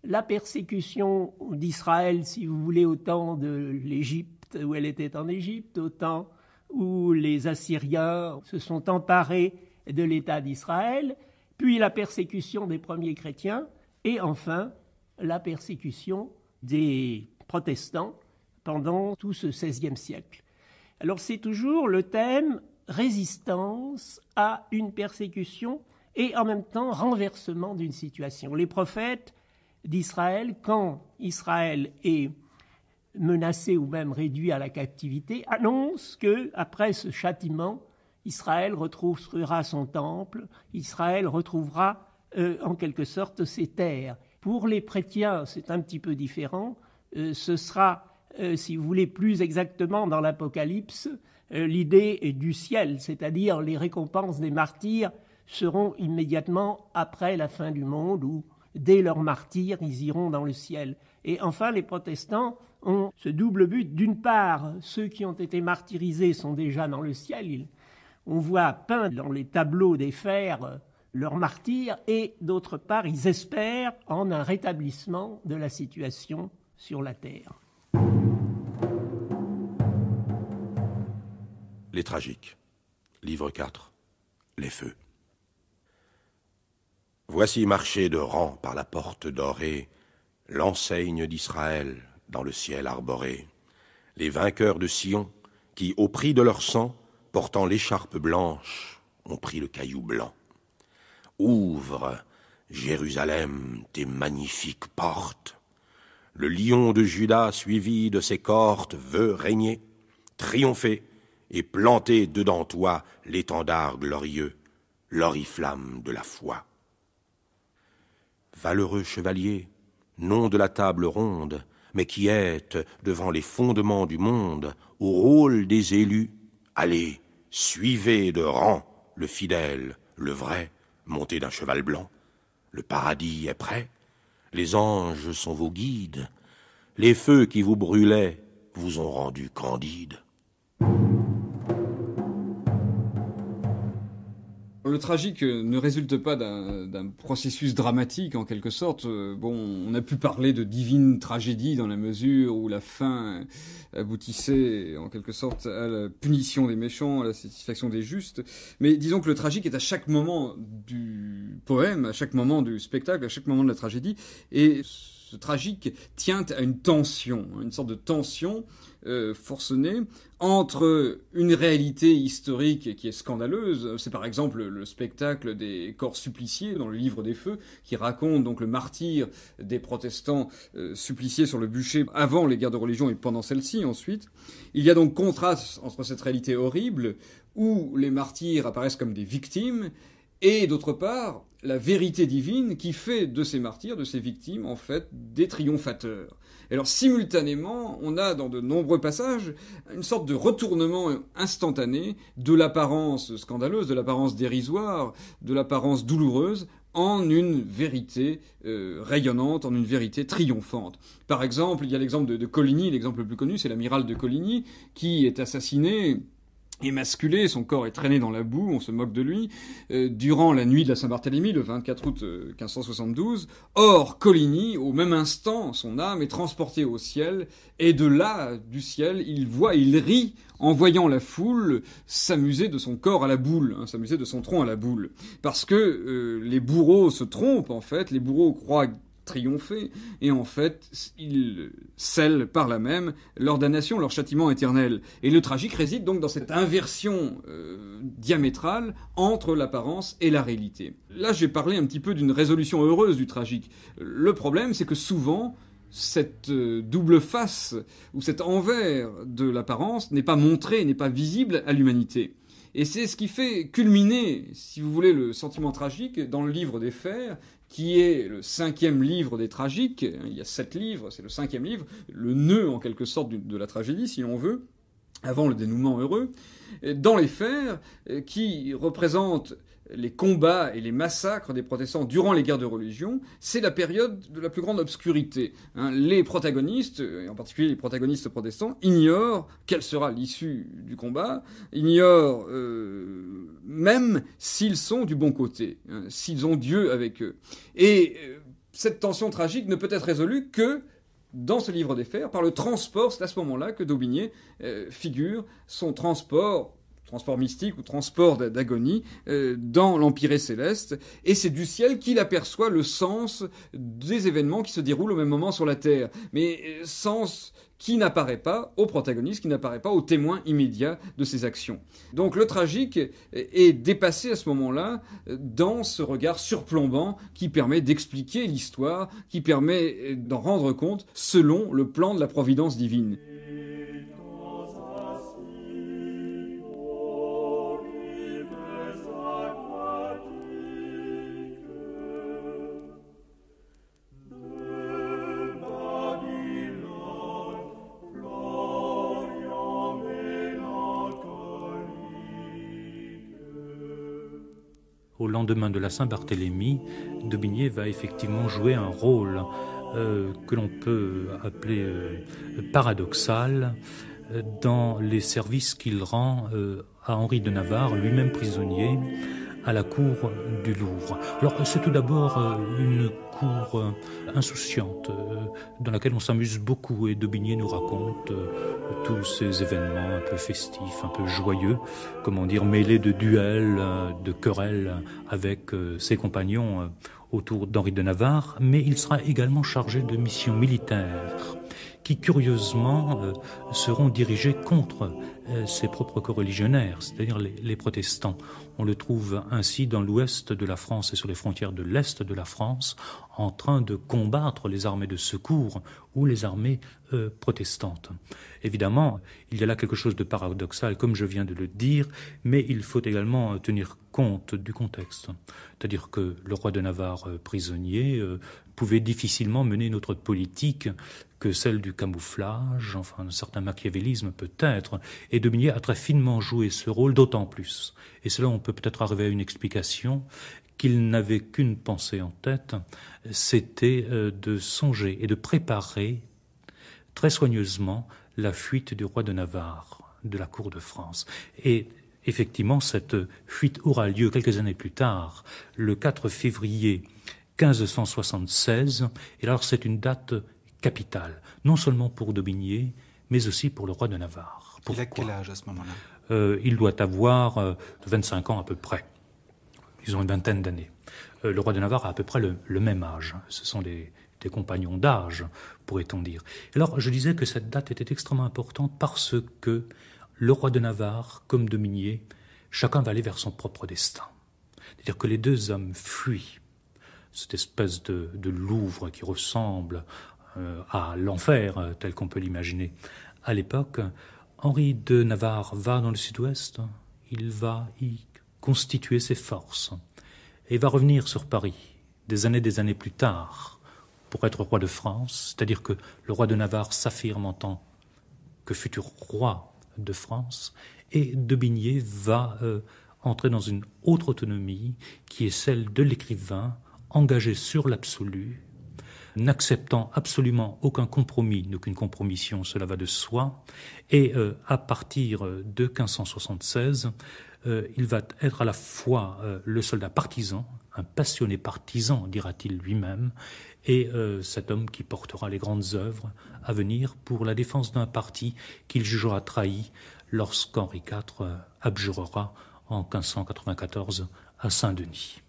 La persécution d'Israël, si vous voulez, au temps de l'Égypte, où elle était en Égypte, au temps où les Assyriens se sont emparés de l'État d'Israël, puis la persécution des premiers chrétiens, et enfin la persécution des protestants pendant tout ce seizième siècle. Alors c'est toujours le thème résistance à une persécution et en même temps renversement d'une situation. Les prophètes d'Israël, quand Israël est menacé ou même réduit à la captivité, annonce que, après ce châtiment, Israël retrouvera son temple, Israël retrouvera euh, en quelque sorte ses terres. Pour les chrétiens, c'est un petit peu différent. Euh, ce sera, euh, si vous voulez, plus exactement dans l'Apocalypse, euh, l'idée du ciel, c'est-à-dire les récompenses des martyrs seront immédiatement après la fin du monde ou dès leur martyr, ils iront dans le ciel. Et enfin, les protestants ont ce double but. D'une part, ceux qui ont été martyrisés sont déjà dans le ciel. On voit peint dans les tableaux des fers leur martyr. Et d'autre part, ils espèrent en un rétablissement de la situation sur la terre. Les tragiques. Livre quatre. Les feux. Voici marcher de rang par la porte dorée l'enseigne d'Israël dans le ciel arboré, les vainqueurs de Sion qui, au prix de leur sang, portant l'écharpe blanche, ont pris le caillou blanc. Ouvre, Jérusalem, tes magnifiques portes. Le lion de Juda, suivi de ses cohortes, veut régner, triompher et planter dedans toi l'étendard glorieux, l'oriflamme de la foi. Valeureux chevalier, non de la table ronde, mais qui êtes devant les fondements du monde, au rôle des élus, allez, suivez de rang le fidèle, le vrai, monté d'un cheval blanc. Le paradis est prêt, les anges sont vos guides, les feux qui vous brûlaient vous ont rendu candide. Le tragique ne résulte pas d'un, d'un processus dramatique, en quelque sorte. Bon, on a pu parler de divine tragédie dans la mesure où la fin aboutissait, en quelque sorte, à la punition des méchants, à la satisfaction des justes. Mais disons que le tragique est à chaque moment du poème, à chaque moment du spectacle, à chaque moment de la tragédie. Et ce tragique tient à une tension, une sorte de tension Euh, forcené entre une réalité historique qui est scandaleuse, c'est par exemple le spectacle des corps suppliciés dans le Livre des Feux, qui raconte donc le martyre des protestants euh, suppliciés sur le bûcher avant les guerres de religion et pendant celle-ci ensuite. Il y a donc contraste entre cette réalité horrible où les martyrs apparaissent comme des victimes et d'autre part la vérité divine qui fait de ces martyrs, de ces victimes, en fait, des triomphateurs. Et alors, simultanément, on a dans de nombreux passages une sorte de retournement instantané de l'apparence scandaleuse, de l'apparence dérisoire, de l'apparence douloureuse, en une vérité euh, rayonnante, en une vérité triomphante. Par exemple, il y a l'exemple de, de Coligny, l'exemple le plus connu, c'est l'amiral de Coligny, qui est assassiné, émasculé, son corps est traîné dans la boue, on se moque de lui, euh, durant la nuit de la Saint-Barthélemy, le vingt-quatre août mille cinq cent soixante-douze. Or, Coligny, au même instant, son âme est transportée au ciel, et de là, du ciel, il voit, il rit, en voyant la foule s'amuser de son corps à la boule, hein, s'amuser de son tronc à la boule. Parce que euh, les bourreaux se trompent, en fait, les bourreaux croient triompher, et en fait, ils scellent par là même leur damnation, leur châtiment éternel. Et le tragique réside donc dans cette inversion euh, diamétrale entre l'apparence et la réalité. Là, j'ai parlé un petit peu d'une résolution heureuse du tragique. Le problème, c'est que souvent, cette double face, ou cet envers de l'apparence, n'est pas montrée, n'est pas visible à l'humanité. Et c'est ce qui fait culminer, si vous voulez, le sentiment tragique dans le Livre des Fers, qui est le cinquième livre des tragiques. Il y a sept livres, c'est le cinquième livre, le nœud en quelque sorte de la tragédie, si l'on veut, avant le dénouement heureux. Dans les Fers, qui représente les combats et les massacres des protestants durant les guerres de religion, c'est la période de la plus grande obscurité. Hein, les protagonistes, et en particulier les protagonistes protestants, ignorent quelle sera l'issue du combat, ignorent euh, même s'ils sont du bon côté, hein, s'ils ont Dieu avec eux. Et euh, cette tension tragique ne peut être résolue que dans ce Livre des Fers, par le transport. C'est à ce moment-là que d'Aubigné euh, figure son transport transport mystique ou transport d'agonie euh, dans l'Empyrée céleste, et c'est du ciel qu'il aperçoit le sens des événements qui se déroulent au même moment sur la terre, mais euh, sens qui n'apparaît pas aux protagonistes, qui n'apparaît pas aux témoins immédiats de ses actions. Donc le tragique est dépassé à ce moment-là dans ce regard surplombant qui permet d'expliquer l'histoire, qui permet d'en rendre compte selon le plan de la providence divine. Au lendemain de la Saint-Barthélemy, d'Aubigné va effectivement jouer un rôle euh, que l'on peut appeler euh, paradoxal euh, dans les services qu'il rend euh, à Henri de Navarre, lui-même prisonnier, à la cour du Louvre. Alors c'est tout d'abord euh, une cour euh, insouciante euh, dans laquelle on s'amuse beaucoup, et d'Aubigné nous raconte euh, tous ces événements un peu festifs, un peu joyeux, comment dire, mêlés de duels, euh, de querelles avec euh, ses compagnons euh, autour d'Henri de Navarre, mais il sera également chargé de missions militaires qui curieusement euh, seront dirigées contre euh, ses propres coreligionnaires, c'est-à-dire les, les protestants. On le trouve ainsi dans l'ouest de la France et sur les frontières de l'est de la France, en train de combattre les armées de secours ou les armées euh, protestantes. Évidemment, il y a là quelque chose de paradoxal, comme je viens de le dire, mais il faut également tenir compte du contexte. C'est-à-dire que le roi de Navarre euh, prisonnier euh, pouvait difficilement mener une autre politique que celle du camouflage, enfin un certain machiavélisme peut-être, et D'Aubigné a très finement joué ce rôle d'autant plus. Et cela, on peut peut-être arriver à une explication qu'il n'avait qu'une pensée en tête, c'était de songer et de préparer très soigneusement la fuite du roi de Navarre de la cour de France. Et effectivement, cette fuite aura lieu quelques années plus tard, le quatre février mille cinq cent soixante-seize. Et alors, c'est une date capitale, non seulement pour D'Aubigné, mais aussi pour le roi de Navarre. Pourquoi ? Il a quel âge à ce moment-là ? euh, Il doit avoir euh, vingt-cinq ans à peu près. Ils ont une vingtaine d'années. Euh, le roi de Navarre a à peu près le, le même âge. Ce sont des, des compagnons d'âge, pourrait-on dire. Alors, je disais que cette date était extrêmement importante parce que le roi de Navarre, comme D'Aubigné, chacun va aller vers son propre destin. C'est-à-dire que les deux hommes fuient cette espèce de, de Louvre qui ressemble euh, à l'enfer, tel qu'on peut l'imaginer à l'époque. Henri de Navarre va dans le sud-ouest, il va y constituer ses forces et va revenir sur Paris des années des années plus tard pour être roi de France, c'est-à-dire que le roi de Navarre s'affirme en tant que futur roi de France, et D'Aubigné va euh, entrer dans une autre autonomie qui est celle de l'écrivain engagé sur l'absolu, n'acceptant absolument aucun compromis, aucune compromission, cela va de soi, et euh, à partir de mille cinq cent soixante-seize, euh, il va être à la fois euh, le soldat partisan, un passionné partisan, dira-t-il lui-même, et euh, cet homme qui portera les grandes œuvres à venir pour la défense d'un parti qu'il jugera trahi lorsqu'Henri quatre abjurera en mille cinq cent quatre-vingt-quatorze à Saint-Denis.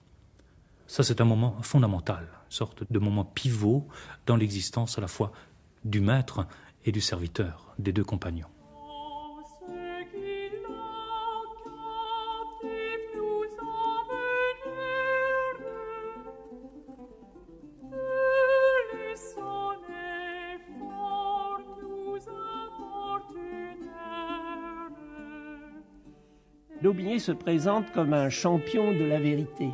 Ça, c'est un moment fondamental, une sorte de moment pivot dans l'existence à la fois du maître et du serviteur, des deux compagnons. D'Aubigné se présente comme un champion de la vérité.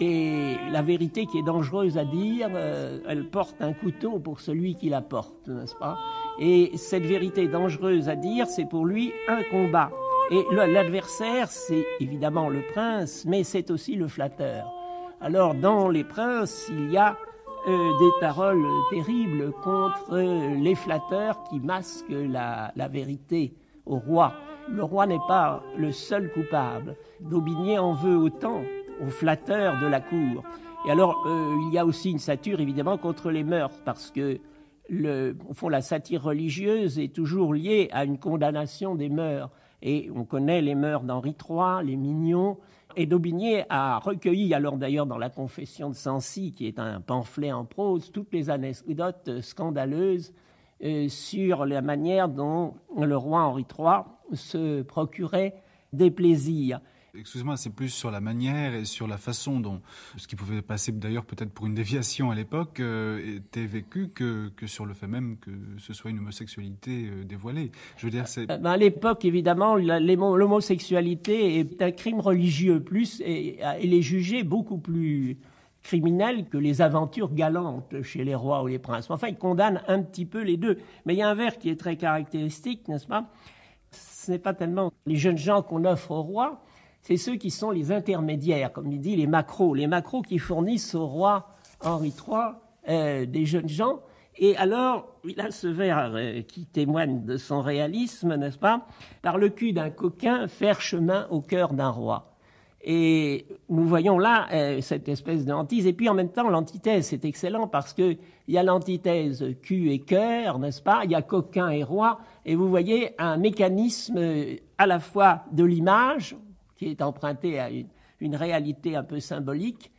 Et la vérité qui est dangereuse à dire, euh, elle porte un couteau pour celui qui la porte, n'est-ce pas? Et cette vérité dangereuse à dire, c'est pour lui un combat. Et l'adversaire, c'est évidemment le prince, mais c'est aussi le flatteur. Alors dans les princes, il y a euh, des paroles terribles contre euh, les flatteurs qui masquent la, la vérité au roi. Le roi n'est pas le seul coupable. D'Aubigné en veut autant aux flatteurs de la cour. Et alors, euh, il y a aussi une satire, évidemment, contre les mœurs, parce que, le, au fond, la satire religieuse est toujours liée à une condamnation des mœurs. Et on connaît les mœurs d'Henri trois, les mignons. Et D'Aubigné a recueilli, alors d'ailleurs dans la Confession de Sancy, qui est un pamphlet en prose, toutes les anecdotes scandaleuses euh, sur la manière dont le roi Henri trois se procurait des plaisirs. Excusez-moi, c'est plus sur la manière et sur la façon dont, ce qui pouvait passer d'ailleurs peut-être pour une déviation à l'époque, euh, était vécu que, que sur le fait même que ce soit une homosexualité euh, dévoilée. Je veux dire, c'est... Ben à l'époque, évidemment, l'homosexualité est un crime religieux plus et elle est jugée beaucoup plus criminelle que les aventures galantes chez les rois ou les princes. Enfin, ils condamnent un petit peu les deux. Mais il y a un vers qui est très caractéristique, n'est-ce pas? Ce n'est pas tellement les jeunes gens qu'on offre au roi, c'est ceux qui sont les intermédiaires, comme il dit, les macros, les macros qui fournissent au roi Henri trois euh, des jeunes gens. Et alors, il a ce vers euh, qui témoigne de son réalisme, n'est-ce pas? Par le cul d'un coquin, faire chemin au cœur d'un roi. Et nous voyons là euh, cette espèce de hantise. Et puis en même temps, l'antithèse, c'est excellent parce qu'il y a l'antithèse cul et cœur, n'est-ce pas? Il y a coquin et roi. Et vous voyez un mécanisme à la fois de l'image, qui est emprunté à une, une réalité un peu symbolique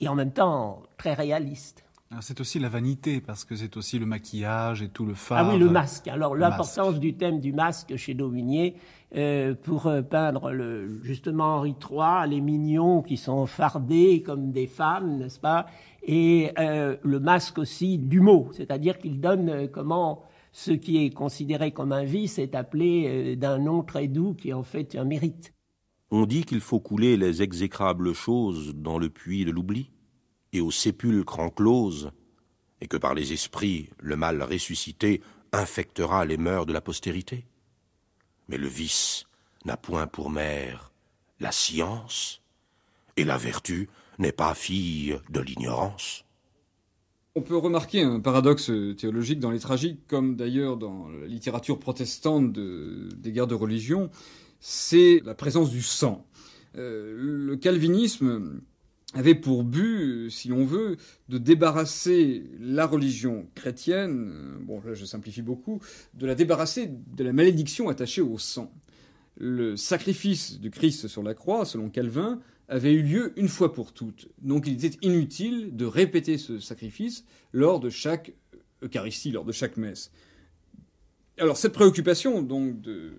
et en même temps très réaliste. C'est aussi la vanité, parce que c'est aussi le maquillage et tout le fard. Ah oui, le masque. Alors l'importance du thème du masque chez D'Aubigné euh, pour euh, peindre le, justement Henri trois, les mignons qui sont fardés comme des femmes, n'est-ce pas? Et euh, le masque aussi du mot, c'est-à-dire qu'il donne euh, comment... ce qui est considéré comme un vice est appelé euh, d'un nom très doux qui est en fait un mérite. On dit qu'il faut couler les exécrables choses dans le puits de l'oubli, et au sépulcre enclose, et que par les esprits, le mal ressuscité infectera les mœurs de la postérité. Mais le vice n'a point pour mère la science, et la vertu n'est pas fille de l'ignorance. On peut remarquer un paradoxe théologique dans les tragiques, comme d'ailleurs dans la littérature protestante de, des guerres de religion, c'est la présence du sang. Euh, le calvinisme avait pour but, si on veut, de débarrasser la religion chrétienne, bon là je simplifie beaucoup, de la débarrasser de la malédiction attachée au sang. Le sacrifice du Christ sur la croix, selon Calvin, avait eu lieu une fois pour toutes. Donc il était inutile de répéter ce sacrifice lors de chaque Eucharistie, lors de chaque messe. Alors cette préoccupation donc de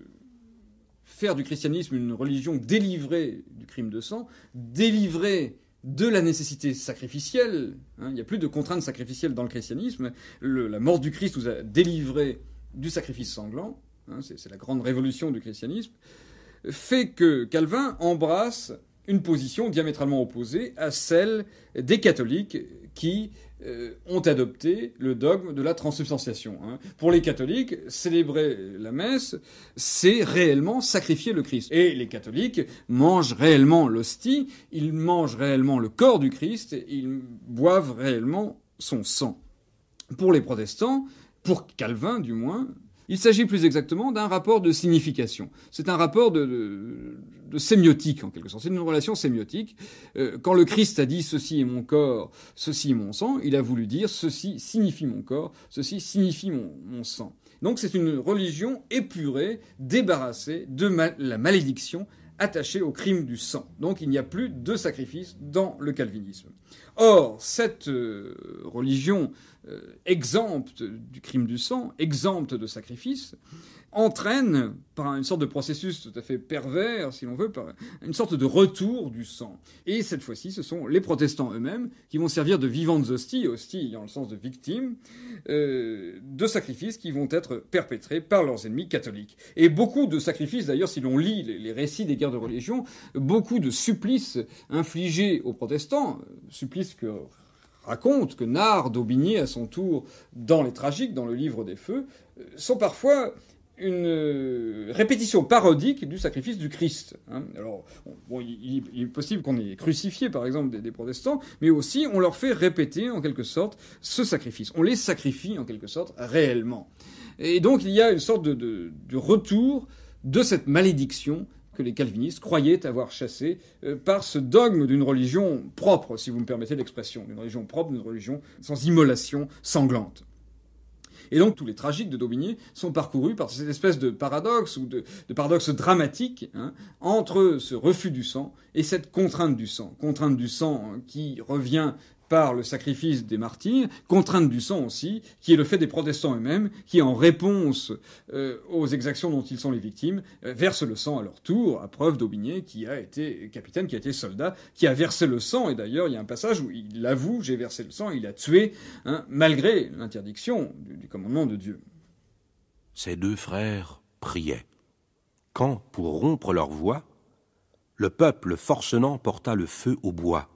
faire du christianisme une religion délivrée du crime de sang, délivrée de la nécessité sacrificielle, hein, il n'y a plus de contrainte sacrificielle dans le christianisme, le, la mort du Christ nous a délivrés du sacrifice sanglant, hein, c'est, c'est la grande révolution du christianisme, fait que Calvin embrasse une position diamétralement opposée à celle des catholiques qui euh, ont adopté le dogme de la transsubstantiation. Hein. Pour les catholiques, célébrer la messe, c'est réellement sacrifier le Christ. Et les catholiques mangent réellement l'hostie, ils mangent réellement le corps du Christ, ils boivent réellement son sang. Pour les protestants, pour Calvin du moins, il s'agit plus exactement d'un rapport de signification. C'est un rapport de, de, de sémiotique, en quelque sorte. C'est une relation sémiotique. Euh, quand le Christ a dit « ceci est mon corps, ceci est mon sang », il a voulu dire « ceci signifie mon corps, ceci signifie mon, mon sang ». Donc c'est une religion épurée, débarrassée de ma- la malédiction attachée au crime du sang. Donc il n'y a plus de sacrifice dans le calvinisme. Or, cette euh, religion euh, exempte du crime du sang, exempte de sacrifice, entraîne, par une sorte de processus tout à fait pervers, si l'on veut, par une sorte de retour du sang. Et cette fois-ci, ce sont les protestants eux-mêmes qui vont servir de vivantes hosties, hosties dans le sens de victimes, euh, de sacrifices qui vont être perpétrés par leurs ennemis catholiques. Et beaucoup de sacrifices, d'ailleurs, si l'on lit les, les récits des guerres de religion, beaucoup de supplices infligés aux protestants, supplices que raconte, que narre d'Aubigné à son tour dans les Tragiques, dans le Livre des Feux, sont parfois une répétition parodique du sacrifice du Christ. Hein. Alors, bon, il, il est possible qu'on ait crucifié, par exemple, des, des protestants, mais aussi on leur fait répéter, en quelque sorte, ce sacrifice. On les sacrifie, en quelque sorte, réellement. Et donc, il y a une sorte de, de, de retour de cette malédiction que les calvinistes croyaient avoir chassée euh, par ce dogme d'une religion propre, si vous me permettez l'expression, d'une religion propre, d'une religion sans immolation sanglante. Et donc tous les tragiques de d'Aubigné sont parcourus par cette espèce de paradoxe ou de, de paradoxe dramatique hein, entre ce refus du sang et cette contrainte du sang. Contrainte du sang qui revient par le sacrifice des martyrs, contrainte du sang aussi, qui est le fait des protestants eux-mêmes, qui en réponse euh, aux exactions dont ils sont les victimes, euh, versent le sang à leur tour, à preuve d'Aubigné qui a été capitaine, qui a été soldat, qui a versé le sang, et d'ailleurs il y a un passage où il avoue, j'ai versé le sang, il a tué, hein, malgré l'interdiction du, du commandement de Dieu. Ces deux frères priaient, quand, pour rompre leur voix, le peuple forcenant porta le feu au bois.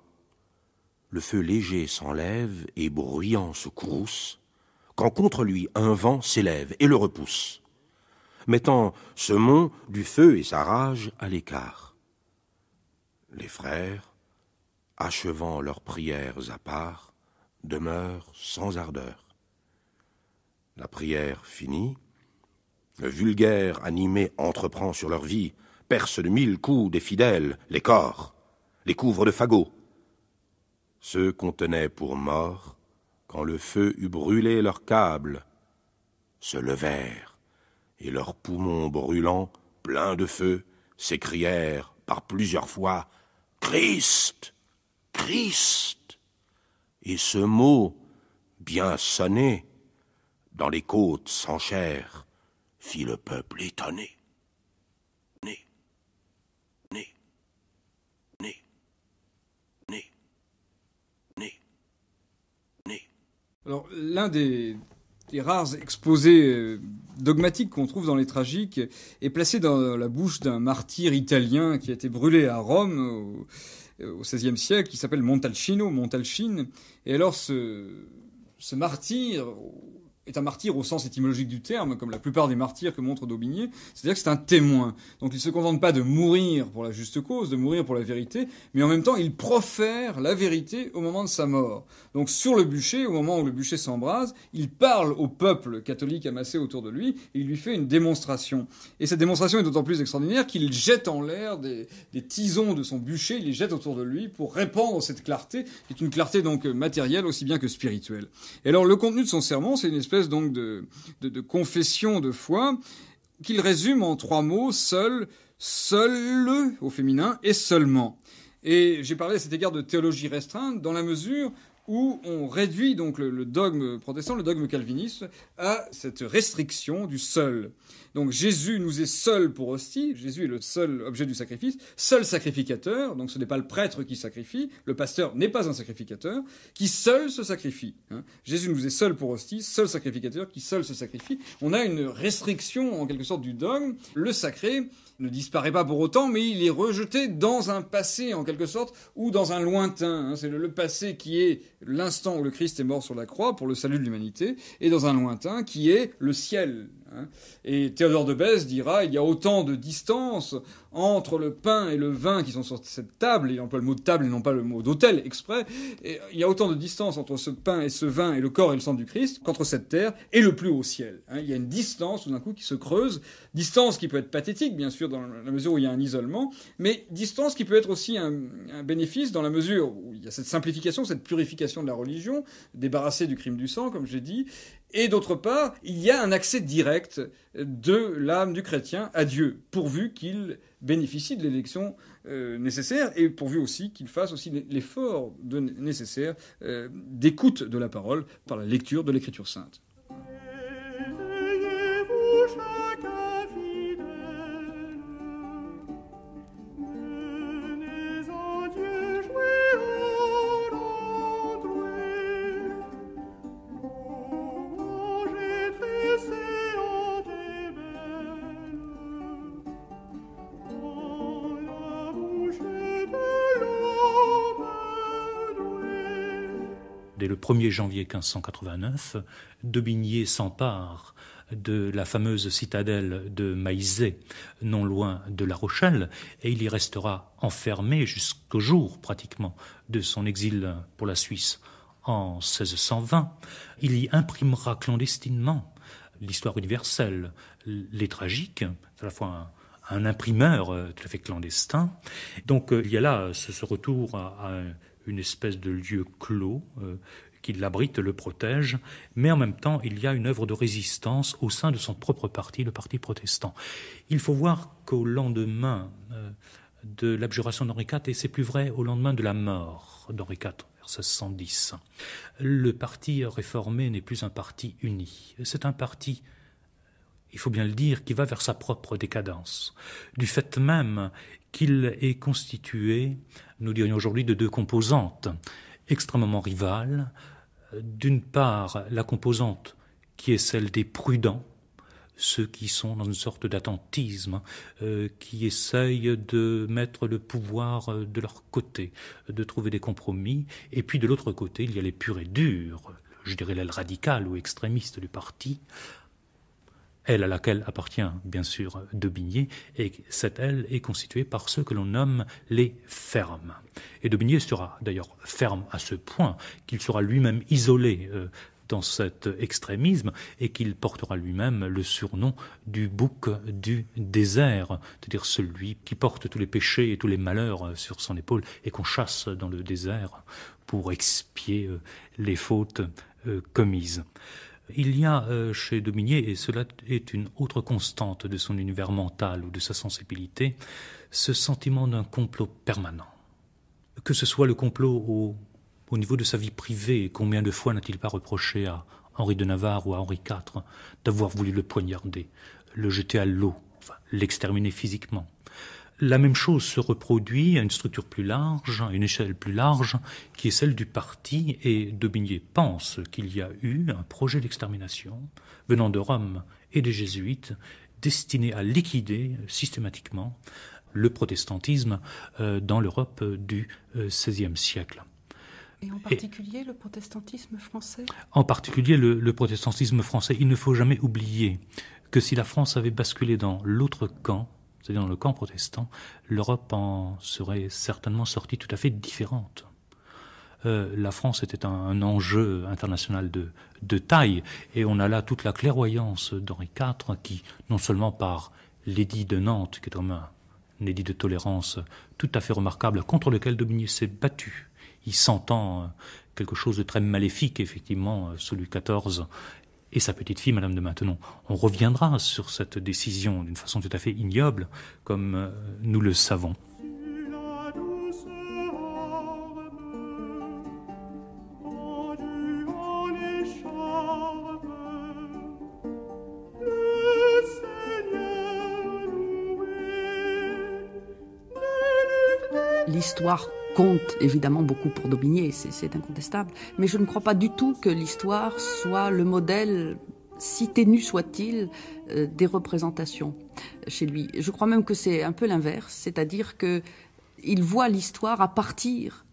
Le feu léger s'enlève et bruyant se courrousse, quand contre lui un vent s'élève et le repousse, mettant ce mont du feu et sa rage à l'écart. Les frères, achevant leurs prières à part, demeurent sans ardeur. La prière finie, le vulgaire animé entreprend sur leur vie, perce de mille coups des fidèles les corps, les couvre de fagots. Ceux qu'on tenait pour morts, quand le feu eut brûlé leurs câbles, se levèrent, et leurs poumons brûlants, pleins de feu, s'écrièrent par plusieurs fois « Christ ! Christ !» Et ce mot, bien sonné, dans les côtes sans chair, fit le peuple étonné. Alors, l'un des, des rares exposés dogmatiques qu'on trouve dans les Tragiques est placé dans la bouche d'un martyr italien qui a été brûlé à Rome au, au seizième siècle, qui s'appelle Montalcino, Montalcine. Et alors, ce, ce martyr est un martyr au sens étymologique du terme, comme la plupart des martyrs que montre d'Aubigné, c'est-à-dire que c'est un témoin. Donc il ne se contente pas de mourir pour la juste cause, de mourir pour la vérité, mais en même temps il profère la vérité au moment de sa mort. Donc sur le bûcher, au moment où le bûcher s'embrase, il parle au peuple catholique amassé autour de lui, et il lui fait une démonstration. Et cette démonstration est d'autant plus extraordinaire qu'il jette en l'air des, des tisons de son bûcher, il les jette autour de lui pour répandre cette clarté, qui est une clarté donc matérielle aussi bien que spirituelle. Et alors le contenu de son sermon, c'est une espèce donc de, de, de confession de foi qu'il résume en trois mots: seul, seul au féminin et seulement. Et j'ai parlé à cet égard de théologie restreinte dans la mesure où on réduit donc le, le dogme protestant, le dogme calviniste, à cette restriction du seul. Donc Jésus nous est seul pour hostie, Jésus est le seul objet du sacrifice, seul sacrificateur, donc ce n'est pas le prêtre qui sacrifie, le pasteur n'est pas un sacrificateur, qui seul se sacrifie. Hein. Jésus nous est seul pour hostie, seul sacrificateur, qui seul se sacrifie. On a une restriction en quelque sorte du dogme, le sacré ne disparaît pas pour autant, mais il est rejeté dans un passé en quelque sorte, ou dans un lointain. Hein. C'est le, le passé qui est l'instant où le Christ est mort sur la croix pour le salut de l'humanité, et dans un lointain qui est le ciel. Et Théodore de Bèze dira: il y a autant de distance entre le pain et le vin qui sont sur cette table, et il emploie le mot de table et non pas le mot d'autel exprès, et il y a autant de distance entre ce pain et ce vin et le corps et le sang du Christ qu'entre cette terre et le plus haut ciel. Hein, il y a une distance tout d'un coup qui se creuse, distance qui peut être pathétique bien sûr dans la mesure où il y a un isolement, mais distance qui peut être aussi un, un bénéfice dans la mesure où il y a cette simplification, cette purification de la religion, débarrassée du crime du sang comme j'ai dit. Et d'autre part, il y a un accès direct de l'âme du chrétien à Dieu, pourvu qu'il bénéficie de l'élection euh, nécessaire et pourvu aussi qu'il fasse aussi l'effort de, nécessaire euh, d'écoute de la parole par la lecture de l'Écriture sainte. Dès le premier janvier quinze cent quatre-vingt-neuf, d'Aubigné s'empare de la fameuse citadelle de Maizet, non loin de La Rochelle, et il y restera enfermé jusqu'au jour, pratiquement, de son exil pour la Suisse en seize cent vingt. Il y imprimera clandestinement l'histoire universelle, les tragiques, à la fois un un imprimeur tout à fait clandestin. Donc il y a là ce, ce retour à, à une espèce de lieu clos euh, qui l'abrite, le protège, mais en même temps il y a une œuvre de résistance au sein de son propre parti, le parti protestant. Il faut voir qu'au lendemain euh, de l'abjuration d'Henri quatre, et c'est plus vrai au lendemain de la mort d'Henri quatre, vers seize cent dix, le parti réformé n'est plus un parti uni, c'est un parti, il faut bien le dire, qui va vers sa propre décadence, du fait même qu'il est constitué, nous dirions aujourd'hui, de deux composantes extrêmement rivales. D'une part, la composante qui est celle des prudents, ceux qui sont dans une sorte d'attentisme, euh, qui essayent de mettre le pouvoir de leur côté, de trouver des compromis. Et puis de l'autre côté, il y a les purs et durs, je dirais l'aile radicale ou extrémiste du parti, elle à laquelle appartient bien sûr d'Aubigné, et cette aile est constituée par ceux que l'on nomme les fermes. Et d'Aubigné sera d'ailleurs ferme à ce point qu'il sera lui-même isolé euh, dans cet extrémisme et qu'il portera lui-même le surnom du bouc du désert, c'est-à-dire celui qui porte tous les péchés et tous les malheurs sur son épaule et qu'on chasse dans le désert pour expier euh, les fautes euh, commises. Il y a euh, chez d'Aubigné, et cela est une autre constante de son univers mental ou de sa sensibilité, ce sentiment d'un complot permanent. Que ce soit le complot au, au niveau de sa vie privée, combien de fois n'a-t-il pas reproché à Henri de Navarre ou à Henri quatre d'avoir voulu le poignarder, le jeter à l'eau, enfin, l'exterminer physiquement. La même chose se reproduit à une structure plus large, à une échelle plus large, qui est celle du parti, et d'Aubigné pense qu'il y a eu un projet d'extermination venant de Rome et des jésuites destiné à liquider systématiquement le protestantisme dans l'Europe du seizième siècle. Et en particulier et, le protestantisme français ? En particulier le, le protestantisme français. Il ne faut jamais oublier que si la France avait basculé dans l'autre camp, c'est-à-dire dans le camp protestant, l'Europe en serait certainement sortie tout à fait différente. Euh, la France était un, un enjeu international de, de taille, et on a là toute la clairvoyance d'Henri quatre qui, non seulement par l'édit de Nantes, qui est quand même un, un édit de tolérance tout à fait remarquable, contre lequel D'Aubigné s'est battu, il s'entend quelque chose de très maléfique, effectivement, sous Louis quatorze et sa petite-fille, Madame de Maintenon. On reviendra sur cette décision d'une façon tout à fait ignoble, comme nous le savons. L'histoire compte évidemment beaucoup pour D'Aubigné, c'est incontestable, mais je ne crois pas du tout que l'histoire soit le modèle, si ténu soit-il, euh, des représentations chez lui. Je crois même que c'est un peu l'inverse, c'est-à-dire qu'il voit l'histoire à partir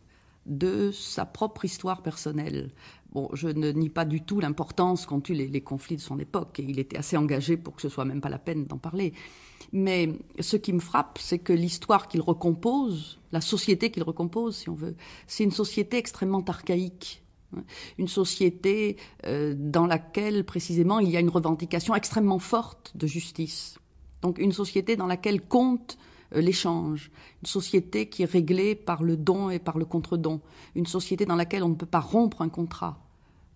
de sa propre histoire personnelle. Bon, je ne nie pas du tout l'importance qu'ont eu les, les conflits de son époque, et il était assez engagé pour que ce soit même pas la peine d'en parler. Mais ce qui me frappe, c'est que l'histoire qu'il recompose, la société qu'il recompose, si on veut, c'est une société extrêmement archaïque. Une société euh, dans laquelle, précisément, il y a une revendication extrêmement forte de justice. Donc une société dans laquelle compte euh, l'échange. Une société qui est réglée par le don et par le contre-don. Une société dans laquelle on ne peut pas rompre un contrat.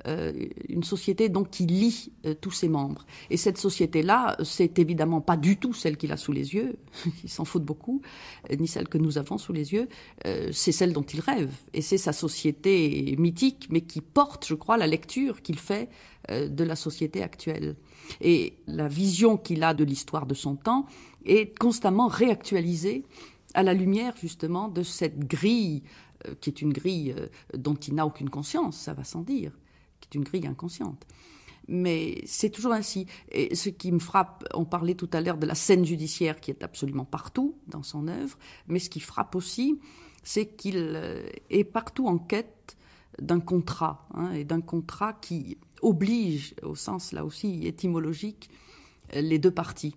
Euh, une société donc qui lie euh, tous ses membres. Et cette société-là, c'est évidemment pas du tout celle qu'il a sous les yeux, il s'en fout beaucoup, euh, ni celle que nous avons sous les yeux, euh, c'est celle dont il rêve. Et c'est sa société mythique, mais qui porte, je crois, la lecture qu'il fait euh, de la société actuelle. Et la vision qu'il a de l'histoire de son temps est constamment réactualisée à la lumière, justement, de cette grille, euh, qui est une grille euh, dont il n'a aucune conscience, ça va sans dire, qui est une grille inconsciente. Mais c'est toujours ainsi. Et ce qui me frappe, on parlait tout à l'heure de la scène judiciaire qui est absolument partout dans son œuvre, mais ce qui frappe aussi, c'est qu'il est partout en quête d'un contrat, hein, et d'un contrat qui oblige, au sens là aussi étymologique, les deux parties.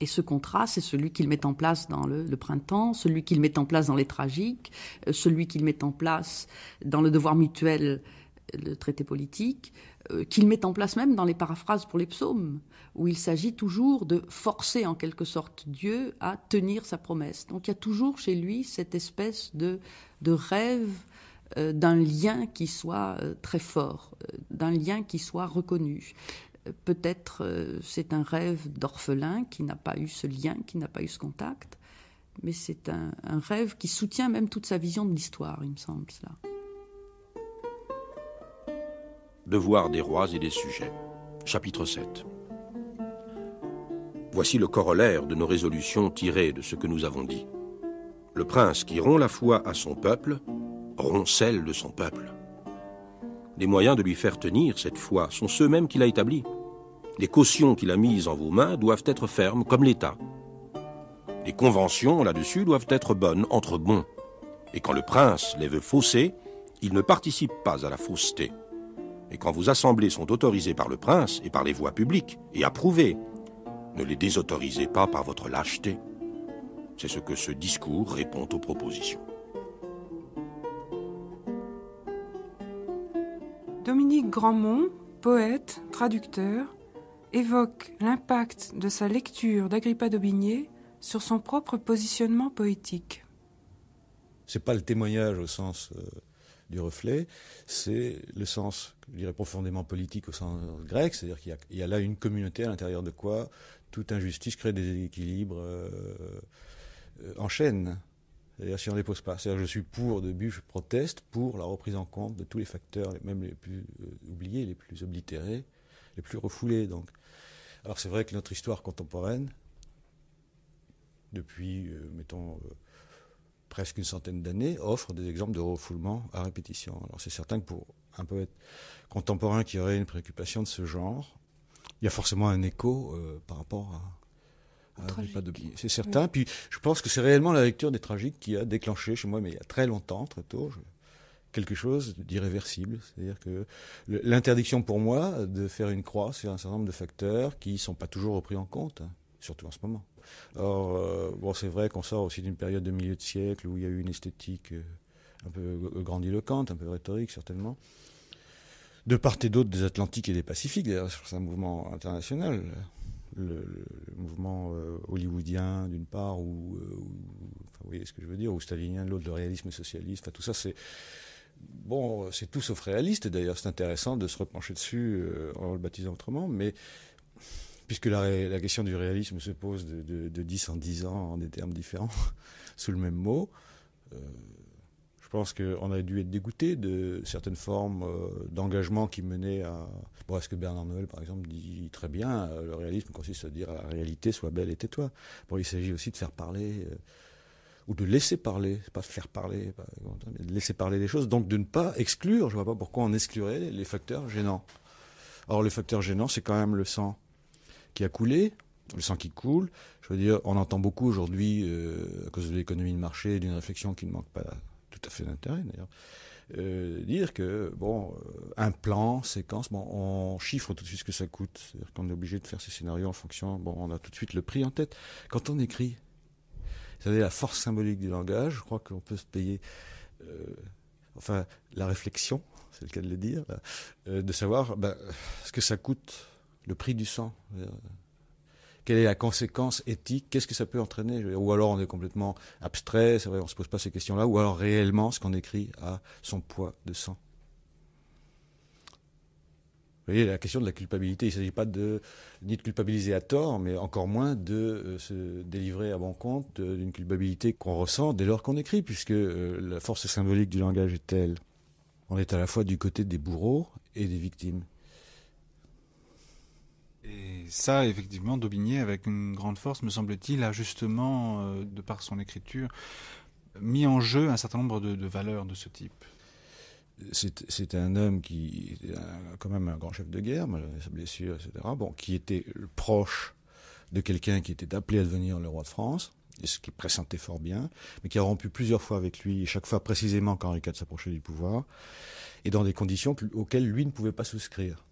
Et ce contrat, c'est celui qu'il met en place dans le, le printemps, celui qu'il met en place dans les tragiques, celui qu'il met en place dans le devoir mutuel, le traité politique, euh, qu'il met en place même dans les paraphrases pour les psaumes, où il s'agit toujours de forcer en quelque sorte Dieu à tenir sa promesse. Donc il y a toujours chez lui cette espèce de, de rêve euh, d'un lien qui soit euh, très fort, euh, d'un lien qui soit reconnu. Euh, peut-être euh, c'est un rêve d'orphelin qui n'a pas eu ce lien, qui n'a pas eu ce contact, mais c'est un, un rêve qui soutient même toute sa vision de l'histoire, il me semble, cela. Devoir des rois et des sujets. Chapitre sept. Voici le corollaire de nos résolutions tirées de ce que nous avons dit. Le prince qui rompt la foi à son peuple, rompt celle de son peuple. Les moyens de lui faire tenir cette foi sont ceux-mêmes qu'il a établis. Les cautions qu'il a mises en vos mains doivent être fermes comme l'État. Les conventions là-dessus doivent être bonnes entre bons. Et quand le prince les veut fausser, il ne participe pas à la fausseté. Et quand vos assemblées sont autorisées par le prince et par les voies publiques, et approuvées, ne les désautorisez pas par votre lâcheté. C'est ce que ce discours répond aux propositions. Dominique Grandmont, poète, traducteur, évoque l'impact de sa lecture d'Agrippa d'Aubigné sur son propre positionnement poétique. C'est pas le témoignage au sens... Euh... du reflet, c'est le sens, je dirais, profondément politique au sens grec, c'est-à-dire qu'il y, y a là une communauté à l'intérieur de quoi toute injustice crée des déséquilibres euh, euh, en chaîne, c'est-à-dire si on ne les pose pas. C'est-à-dire je suis pour, début je proteste pour la reprise en compte de tous les facteurs, même les plus euh, oubliés, les plus oblitérés, les plus refoulés. Donc. Alors c'est vrai que notre histoire contemporaine, depuis, euh, mettons... Euh, presque une centaine d'années, offre des exemples de refoulement à répétition. Alors c'est certain que pour un poète contemporain qui aurait une préoccupation de ce genre, il y a forcément un écho euh, par rapport à, à Agrippa d'Aubigné. C'est certain. Oui. Puis je pense que c'est réellement la lecture des tragiques qui a déclenché chez moi, mais il y a très longtemps, très tôt, je, quelque chose d'irréversible. C'est-à-dire que l'interdiction pour moi de faire une croix sur un certain nombre de facteurs qui ne sont pas toujours repris en compte, hein, surtout en ce moment. Or, euh, bon, c'est vrai qu'on sort aussi d'une période de milieu de siècle où il y a eu une esthétique euh, un peu grandiloquente, un peu rhétorique certainement, de part et d'autre des Atlantiques et des Pacifiques, d'ailleurs, c'est un mouvement international. Le, le, le mouvement euh, hollywoodien d'une part, ou, euh, ou enfin, vous voyez ce que je veux dire, ou stalinien de l'autre, le réalisme socialiste, enfin, tout ça c'est bon, c'est tout sauf réaliste, d'ailleurs c'est intéressant de se repencher dessus euh, en le baptisant autrement, mais puisque la, la question du réalisme se pose de, de, de dix en dix ans en des termes différents, sous le même mot, euh, je pense qu'on a dû être dégoûté de certaines formes euh, d'engagement qui menaient à... Bon, est-ce que Bernard Noël, par exemple, dit très bien euh, le réalisme consiste à dire à la réalité, sois belle et tais-toi. Bon, il s'agit aussi de faire parler, euh, ou de laisser parler, pas faire parler, par exemple, mais de laisser parler les choses, donc de ne pas exclure, je ne vois pas pourquoi on exclurait les, les facteurs gênants. Or, le facteur gênant, c'est quand même le sang qui a coulé, le sang qui coule. Je veux dire, on entend beaucoup aujourd'hui, euh, à cause de l'économie de marché, d'une réflexion qui ne manque pas tout à fait d'intérêt, d'ailleurs, euh, dire que, bon, un plan, séquence, bon, on chiffre tout de suite ce que ça coûte. C'est-à-dire qu'on est obligé de faire ces scénarios en fonction, bon, on a tout de suite le prix en tête. Quand on écrit, c'est-à-dire la force symbolique du langage, je crois qu'on peut se payer, euh, enfin, la réflexion, c'est le cas de le dire, là, euh, de savoir ben, ce que ça coûte. Le prix du sang. Quelle est la conséquence éthique? Qu'est-ce que ça peut entraîner? Ou alors on est complètement abstrait, c'est vrai, on ne se pose pas ces questions-là. Ou alors réellement, ce qu'on écrit a son poids de sang. Vous voyez, la question de la culpabilité, il ne s'agit pas de, ni de culpabiliser à tort, mais encore moins de se délivrer à bon compte d'une culpabilité qu'on ressent dès lors qu'on écrit, puisque la force symbolique du langage est telle. On est à la fois du côté des bourreaux et des victimes. Et ça, effectivement, d'Aubigné, avec une grande force, me semble-t-il, a justement, euh, de par son écriture, mis en jeu un certain nombre de, de valeurs de ce type. C'est, c'est un homme qui était quand même un grand chef de guerre, malgré sa blessure, et cetera. Bon, qui était proche de quelqu'un qui était appelé à devenir le roi de France, et ce qui pressentait fort bien, mais qui a rompu plusieurs fois avec lui, et chaque fois précisément quand Henri quatre s'approchait du pouvoir, et dans des conditions auxquelles lui ne pouvait pas souscrire.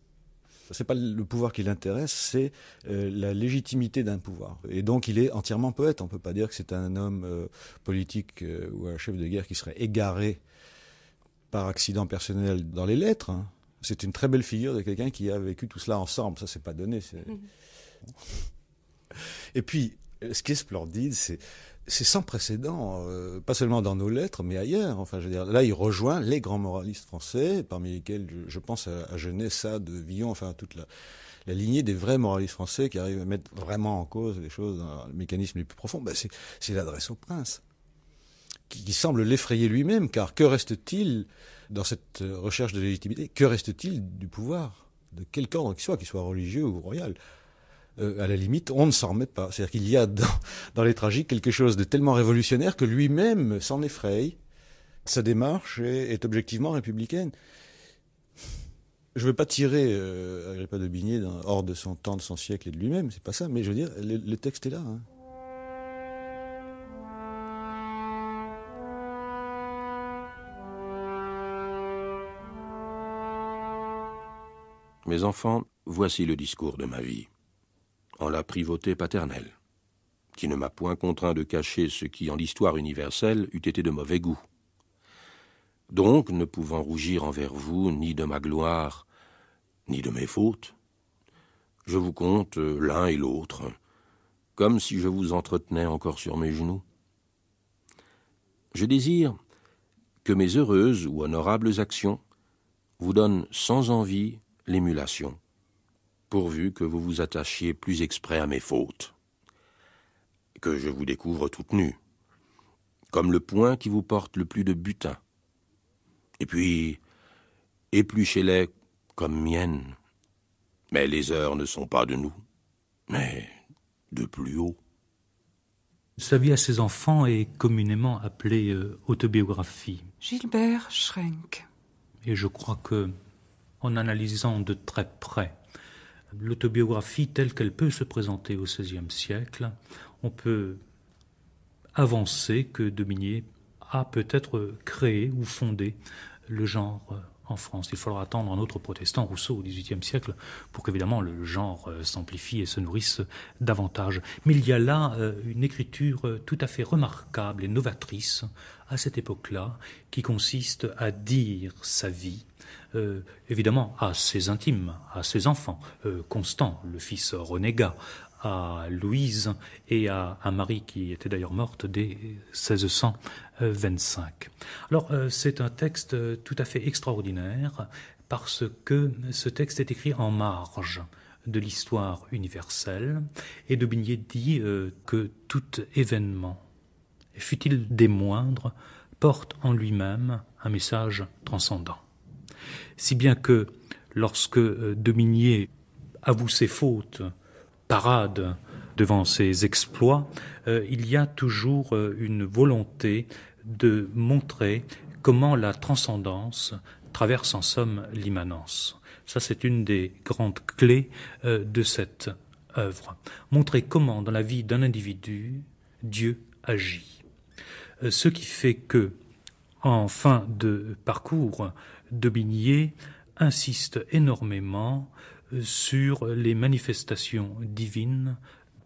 C'est pas le pouvoir qui l'intéresse, c'est euh, la légitimité d'un pouvoir. Et donc il est entièrement poète. On ne peut pas dire que c'est un homme euh, politique euh, ou un chef de guerre qui serait égaré par accident personnel dans les lettres. Hein. C'est une très belle figure de quelqu'un qui a vécu tout cela ensemble. Ça, c'est pas donné. C'est... Et puis, ce qui est splendide, c'est, c'est sans précédent, euh, pas seulement dans nos lettres, mais ailleurs. Enfin, je veux dire, là, il rejoint les grands moralistes français, parmi lesquels je, je pense à, à Genet, Sade, Villon, enfin à toute la, la lignée des vrais moralistes français qui arrivent à mettre vraiment en cause les choses dans le mécanisme le plus profond. Ben, c'est, c'est l'adresse au prince, qui, qui semble l'effrayer lui-même, car que reste-t-il dans cette recherche de légitimité? Que reste-t-il du pouvoir, de quel ordre qu'il soit, qu'il soit religieux ou royal? Euh, à la limite, on ne s'en remet pas. C'est-à-dire qu'il y a dans, dans les tragiques quelque chose de tellement révolutionnaire que lui-même s'en effraie. Sa démarche est, est objectivement républicaine. Je ne veux pas tirer euh, Agrippa d'Aubigné hors de son temps, de son siècle et de lui-même, c'est pas ça, mais je veux dire, le, le texte est là. Hein. Mes enfants, voici le discours de ma vie. En la privauté paternelle, qui ne m'a point contraint de cacher ce qui, en l'histoire universelle, eût été de mauvais goût. Donc, ne pouvant rougir envers vous, ni de ma gloire, ni de mes fautes, je vous compte l'un et l'autre, comme si je vous entretenais encore sur mes genoux. Je désire que mes heureuses ou honorables actions vous donnent sans envie l'émulation, pourvu que vous vous attachiez plus exprès à mes fautes, que je vous découvre toute nue, comme le poing qui vous porte le plus de butin. Et puis, épluchez-les comme miennes. Mais les heures ne sont pas de nous, mais de plus haut. Sa vie à ses enfants est communément appelée euh, autobiographie. Gilbert Schrenck. Et je crois que, en analysant de très près l'autobiographie telle qu'elle peut se présenter au seizième siècle, on peut avancer que D'Aubigné a peut-être créé ou fondé le genre en France. Il faudra attendre un autre protestant, Rousseau, au dix-huitième siècle, pour qu'évidemment le genre s'amplifie et se nourrisse davantage. Mais il y a là une écriture tout à fait remarquable et novatrice à cette époque-là, qui consiste à dire sa vie, euh, évidemment à ses intimes, à ses enfants, euh, Constant, le fils renégat, à Louise et à, à Marie, qui était d'ailleurs morte dès seize cent vingt-cinq. Alors c'est un texte tout à fait extraordinaire parce que ce texte est écrit en marge de l'histoire universelle, et d'Aubigné dit que tout événement, fut-il des moindres, porte en lui-même un message transcendant. Si bien que lorsque D'aubigné avoue ses fautes, parade devant ses exploits, euh, il y a toujours euh, une volonté de montrer comment la transcendance traverse en somme l'immanence. Ça, c'est une des grandes clés euh, de cette œuvre. Montrer comment, dans la vie d'un individu, Dieu agit. Euh, ce qui fait que, en fin de parcours, D'aubigné insiste énormément sur les manifestations divines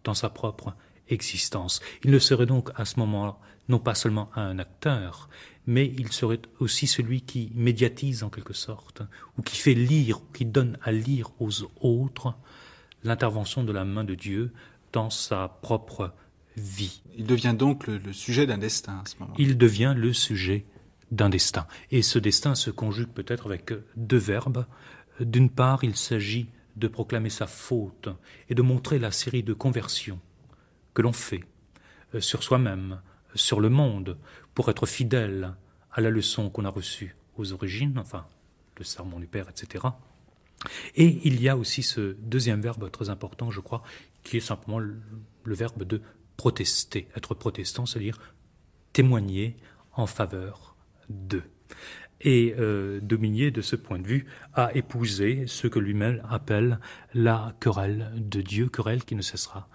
dans sa propre existence. Il ne serait donc à ce moment-là non pas seulement un acteur, mais il serait aussi celui qui médiatise en quelque sorte, ou qui fait lire, qui donne à lire aux autres l'intervention de la main de Dieu dans sa propre vie. Il devient donc le, le sujet d'un destin à ce moment-là. Il devient le sujet d'un destin. Et ce destin se conjugue peut-être avec deux verbes. D'une part, il s'agit de proclamer sa faute et de montrer la série de conversions que l'on fait sur soi-même, sur le monde, pour être fidèle à la leçon qu'on a reçue aux origines, enfin, le serment du Père, et cetera. Et il y a aussi ce deuxième verbe très important, je crois, qui est simplement le, le verbe de protester. Être protestant, c'est-à-dire témoigner en faveur d'eux. Et euh, D'aubigné, de ce point de vue, a épousé ce que lui-même appelle la querelle de Dieu, querelle qui ne cessera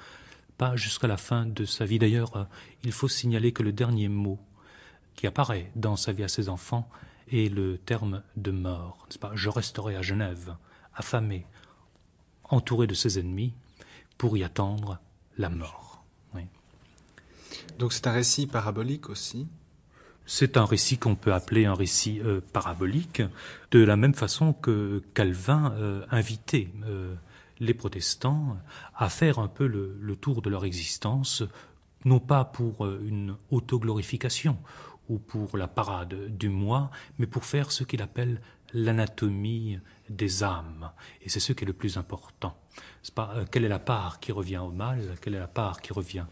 pas jusqu'à la fin de sa vie. D'ailleurs, euh, il faut signaler que le dernier mot qui apparaît dans sa vie à ses enfants est le terme de mort. N'est-ce pas ? Je resterai à Genève, affamé, entouré de ses ennemis, pour y attendre la mort. Oui. Donc c'est un récit parabolique aussi. C'est un récit qu'on peut appeler un récit euh, parabolique, de la même façon que Calvin euh, invitait euh, les protestants à faire un peu le, le tour de leur existence, non pas pour euh, une autoglorification ou pour la parade du moi, mais pour faire ce qu'il appelle l'anatomie des âmes. Et c'est ce qui est le plus important. C'est pas, euh, quelle est la part qui revient au mal, quelle est la part qui revient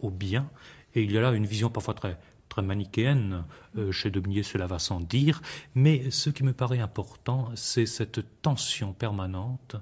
au bien. Et il y a là une vision parfois très... très manichéenne, euh, chez D'aubigné, cela va sans dire, mais ce qui me paraît important, c'est cette tension permanente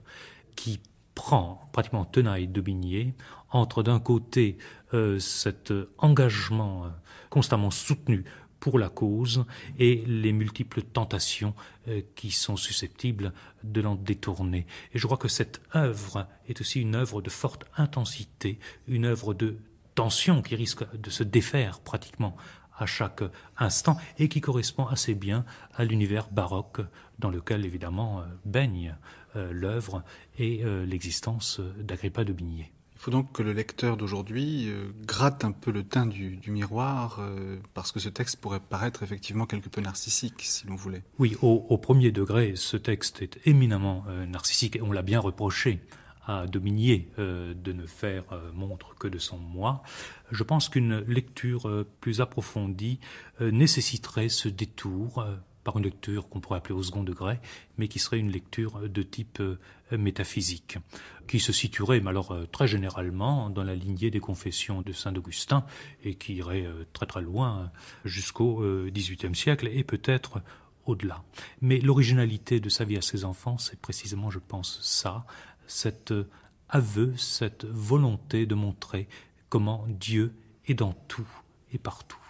qui prend pratiquement tenaille D'aubigné entre d'un côté euh, cet engagement constamment soutenu pour la cause et les multiples tentations euh, qui sont susceptibles de l'en détourner. Et je crois que cette œuvre est aussi une œuvre de forte intensité, une œuvre de tension qui risque de se défaire pratiquement à chaque instant et qui correspond assez bien à l'univers baroque dans lequel évidemment baigne l'œuvre et l'existence d'Agrippa d'Aubigné. Il faut donc que le lecteur d'aujourd'hui gratte un peu le teint du, du miroir parce que ce texte pourrait paraître effectivement quelque peu narcissique si l'on voulait. Oui, au, au premier degré, ce texte est éminemment narcissique et on l'a bien reproché à D'aubigné euh, de ne faire euh, montre que de son moi. Je pense qu'une lecture euh, plus approfondie euh, nécessiterait ce détour euh, par une lecture qu'on pourrait appeler au second degré, mais qui serait une lecture de type euh, métaphysique, qui se situerait, mais alors euh, très généralement, dans la lignée des confessions de Saint-Augustin, et qui irait euh, très très loin jusqu'au dix-huitième siècle, et peut-être au-delà. Mais l'originalité de sa vie à ses enfants, c'est précisément, je pense, ça, cet aveu, cette volonté de montrer comment Dieu est dans tout et partout.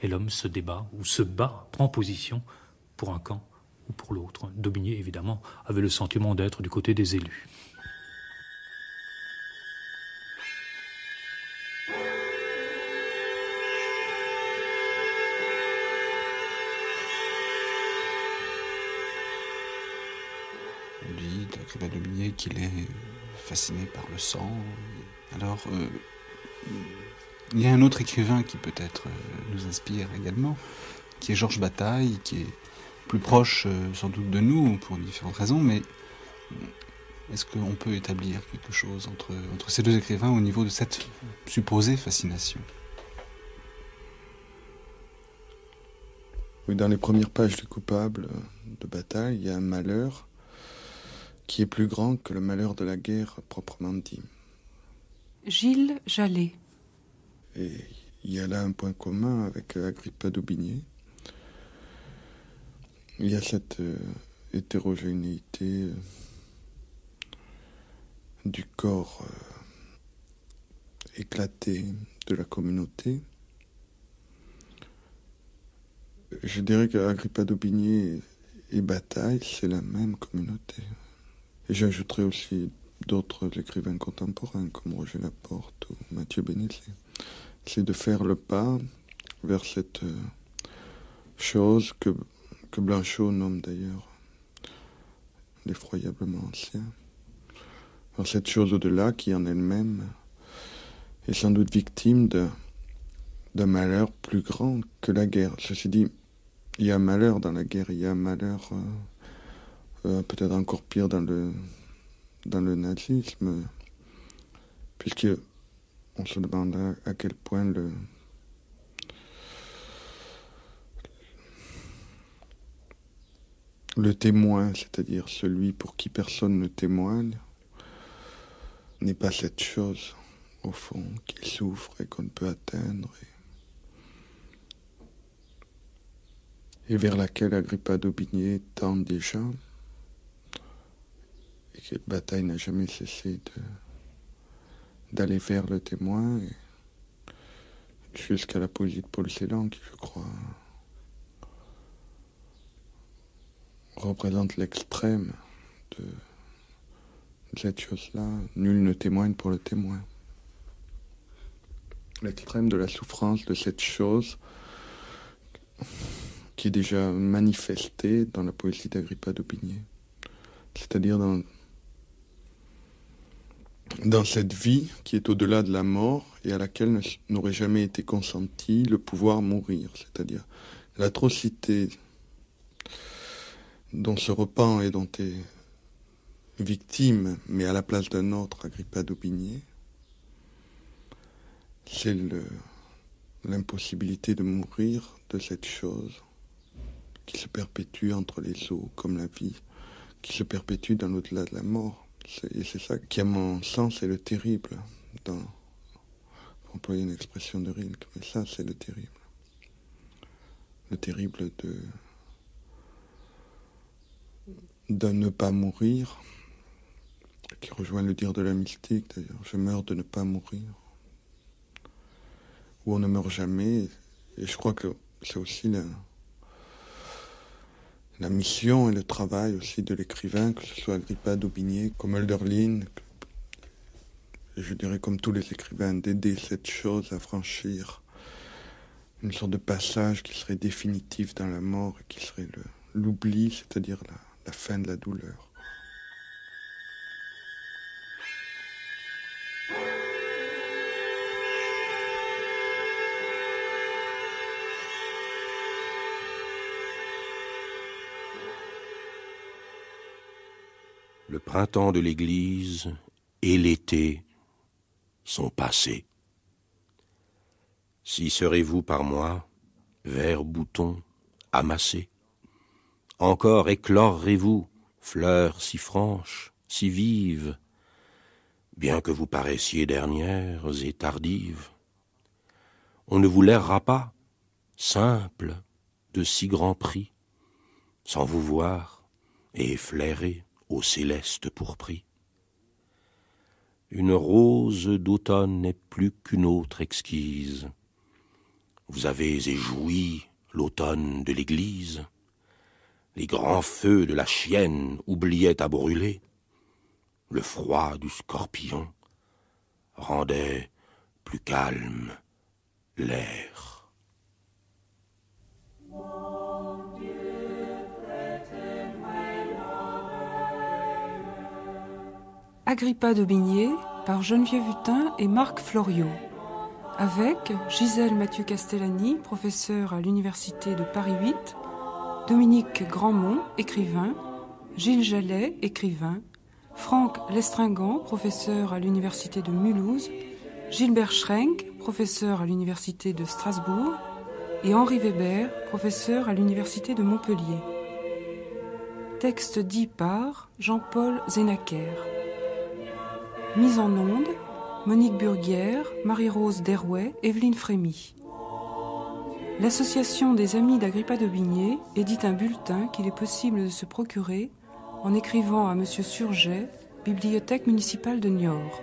Et l'homme se débat ou se bat, prend position pour un camp ou pour l'autre. D'aubigné, évidemment, avait le sentiment d'être du côté des élus. Agrippa d'Aubigné qu'il est fasciné par le sang. Alors, euh, il y a un autre écrivain qui peut-être nous inspire également, qui est Georges Bataille, qui est plus proche sans doute de nous pour différentes raisons, mais est-ce qu'on peut établir quelque chose entre, entre ces deux écrivains au niveau de cette supposée fascination? Oui, dans les premières pages du Coupable de Bataille, il y a un malheur qui est plus grand que le malheur de la guerre proprement dit. Gilles Jallet. Et il y a là un point commun avec Agrippa d'Aubigné. Il y a cette euh, hétérogénéité euh, du corps euh, éclaté de la communauté. Je dirais qu'Agrippa d'Aubigné et Bataille, c'est la même communauté. Et j'ajouterai aussi d'autres écrivains contemporains, comme Roger Laporte ou Mathieu Bénézet. C'est de faire le pas vers cette chose que, que Blanchot nomme d'ailleurs l'effroyablement ancien. Alors cette chose au-delà qui en elle-même est sans doute victime d'un malheur plus grand que la guerre. Ceci dit, il y a un malheur dans la guerre, il y a un malheur euh, euh, peut-être encore pire dans le, dans le nazisme, puisque on se demande à quel point le, le témoin, c'est-à-dire celui pour qui personne ne témoigne, n'est pas cette chose, au fond, qui souffre et qu'on ne peut atteindre, et, et vers laquelle Agrippa d'Aubigné tend déjà, et que Bataille n'a jamais cessé de... d'aller vers le témoin, jusqu'à la poésie de Paul Celan, qui, je crois, représente l'extrême de cette chose-là. Nul ne témoigne pour le témoin. L'extrême de la souffrance de cette chose qui est déjà manifestée dans la poésie d'Agrippa d'Aubigné. C'est-à-dire dans... dans cette vie qui est au-delà de la mort et à laquelle n'aurait jamais été consenti le pouvoir mourir, c'est-à-dire l'atrocité dont se repent et dont est victime, mais à la place d'un autre, Agrippa d'Aubigné, c'est l'impossibilité de mourir de cette chose qui se perpétue entre les eaux, comme la vie, qui se perpétue dans l'au-delà de la mort. Et c'est ça qui, à mon sens, est le terrible, dans, pour employer une expression de Rilke, mais ça, c'est le terrible. Le terrible de, de ne pas mourir, qui rejoint le dire de la mystique, d'ailleurs, je meurs de ne pas mourir, où on ne meurt jamais, et je crois que c'est aussi la... la mission et le travail aussi de l'écrivain, que ce soit Agrippa d'Aubigné, comme Hölderlin, je dirais comme tous les écrivains, d'aider cette chose à franchir une sorte de passage qui serait définitif dans la mort et qui serait l'oubli, c'est-à-dire la, la fin de la douleur. Le printemps de l'Église et l'été sont passés. Si serez-vous par moi, verts boutons amassés. Encore éclorerez-vous, fleurs si franches, si vives, bien que vous paraissiez dernières et tardives. On ne vous lairera pas, simple, de si grand prix, sans vous voir et flairer au céleste pourpris. Une rose d'automne n'est plus qu'une autre exquise. Vous avez éjoui l'automne de l'église. Les grands feux de la chienne oubliaient à brûler. Le froid du scorpion rendait plus calme l'air. Mon Dieu, prête-moi l'oreille. Agrippa d'Aubigné par Geneviève Hutin et Marc Floriot, avec Gisèle Mathieu-Castellani, professeure à l'université de Paris huit, Dominique Grandmont, écrivain, Gilles Jallet, écrivain, Franck Lestringant, professeur à l'université de Mulhouse, Gilbert Schrenck, professeur à l'université de Strasbourg, et Henri Weber, professeur à l'université de Montpellier. Texte dit par Jean-Paul Zénaquer. Mise en onde, Monique Burguière, Marie-Rose Derouet, Evelyne Frémy. L'association des amis d'Agrippa d'Aubigné édite un bulletin qu'il est possible de se procurer en écrivant à Monsieur Surget, bibliothèque municipale de Niort.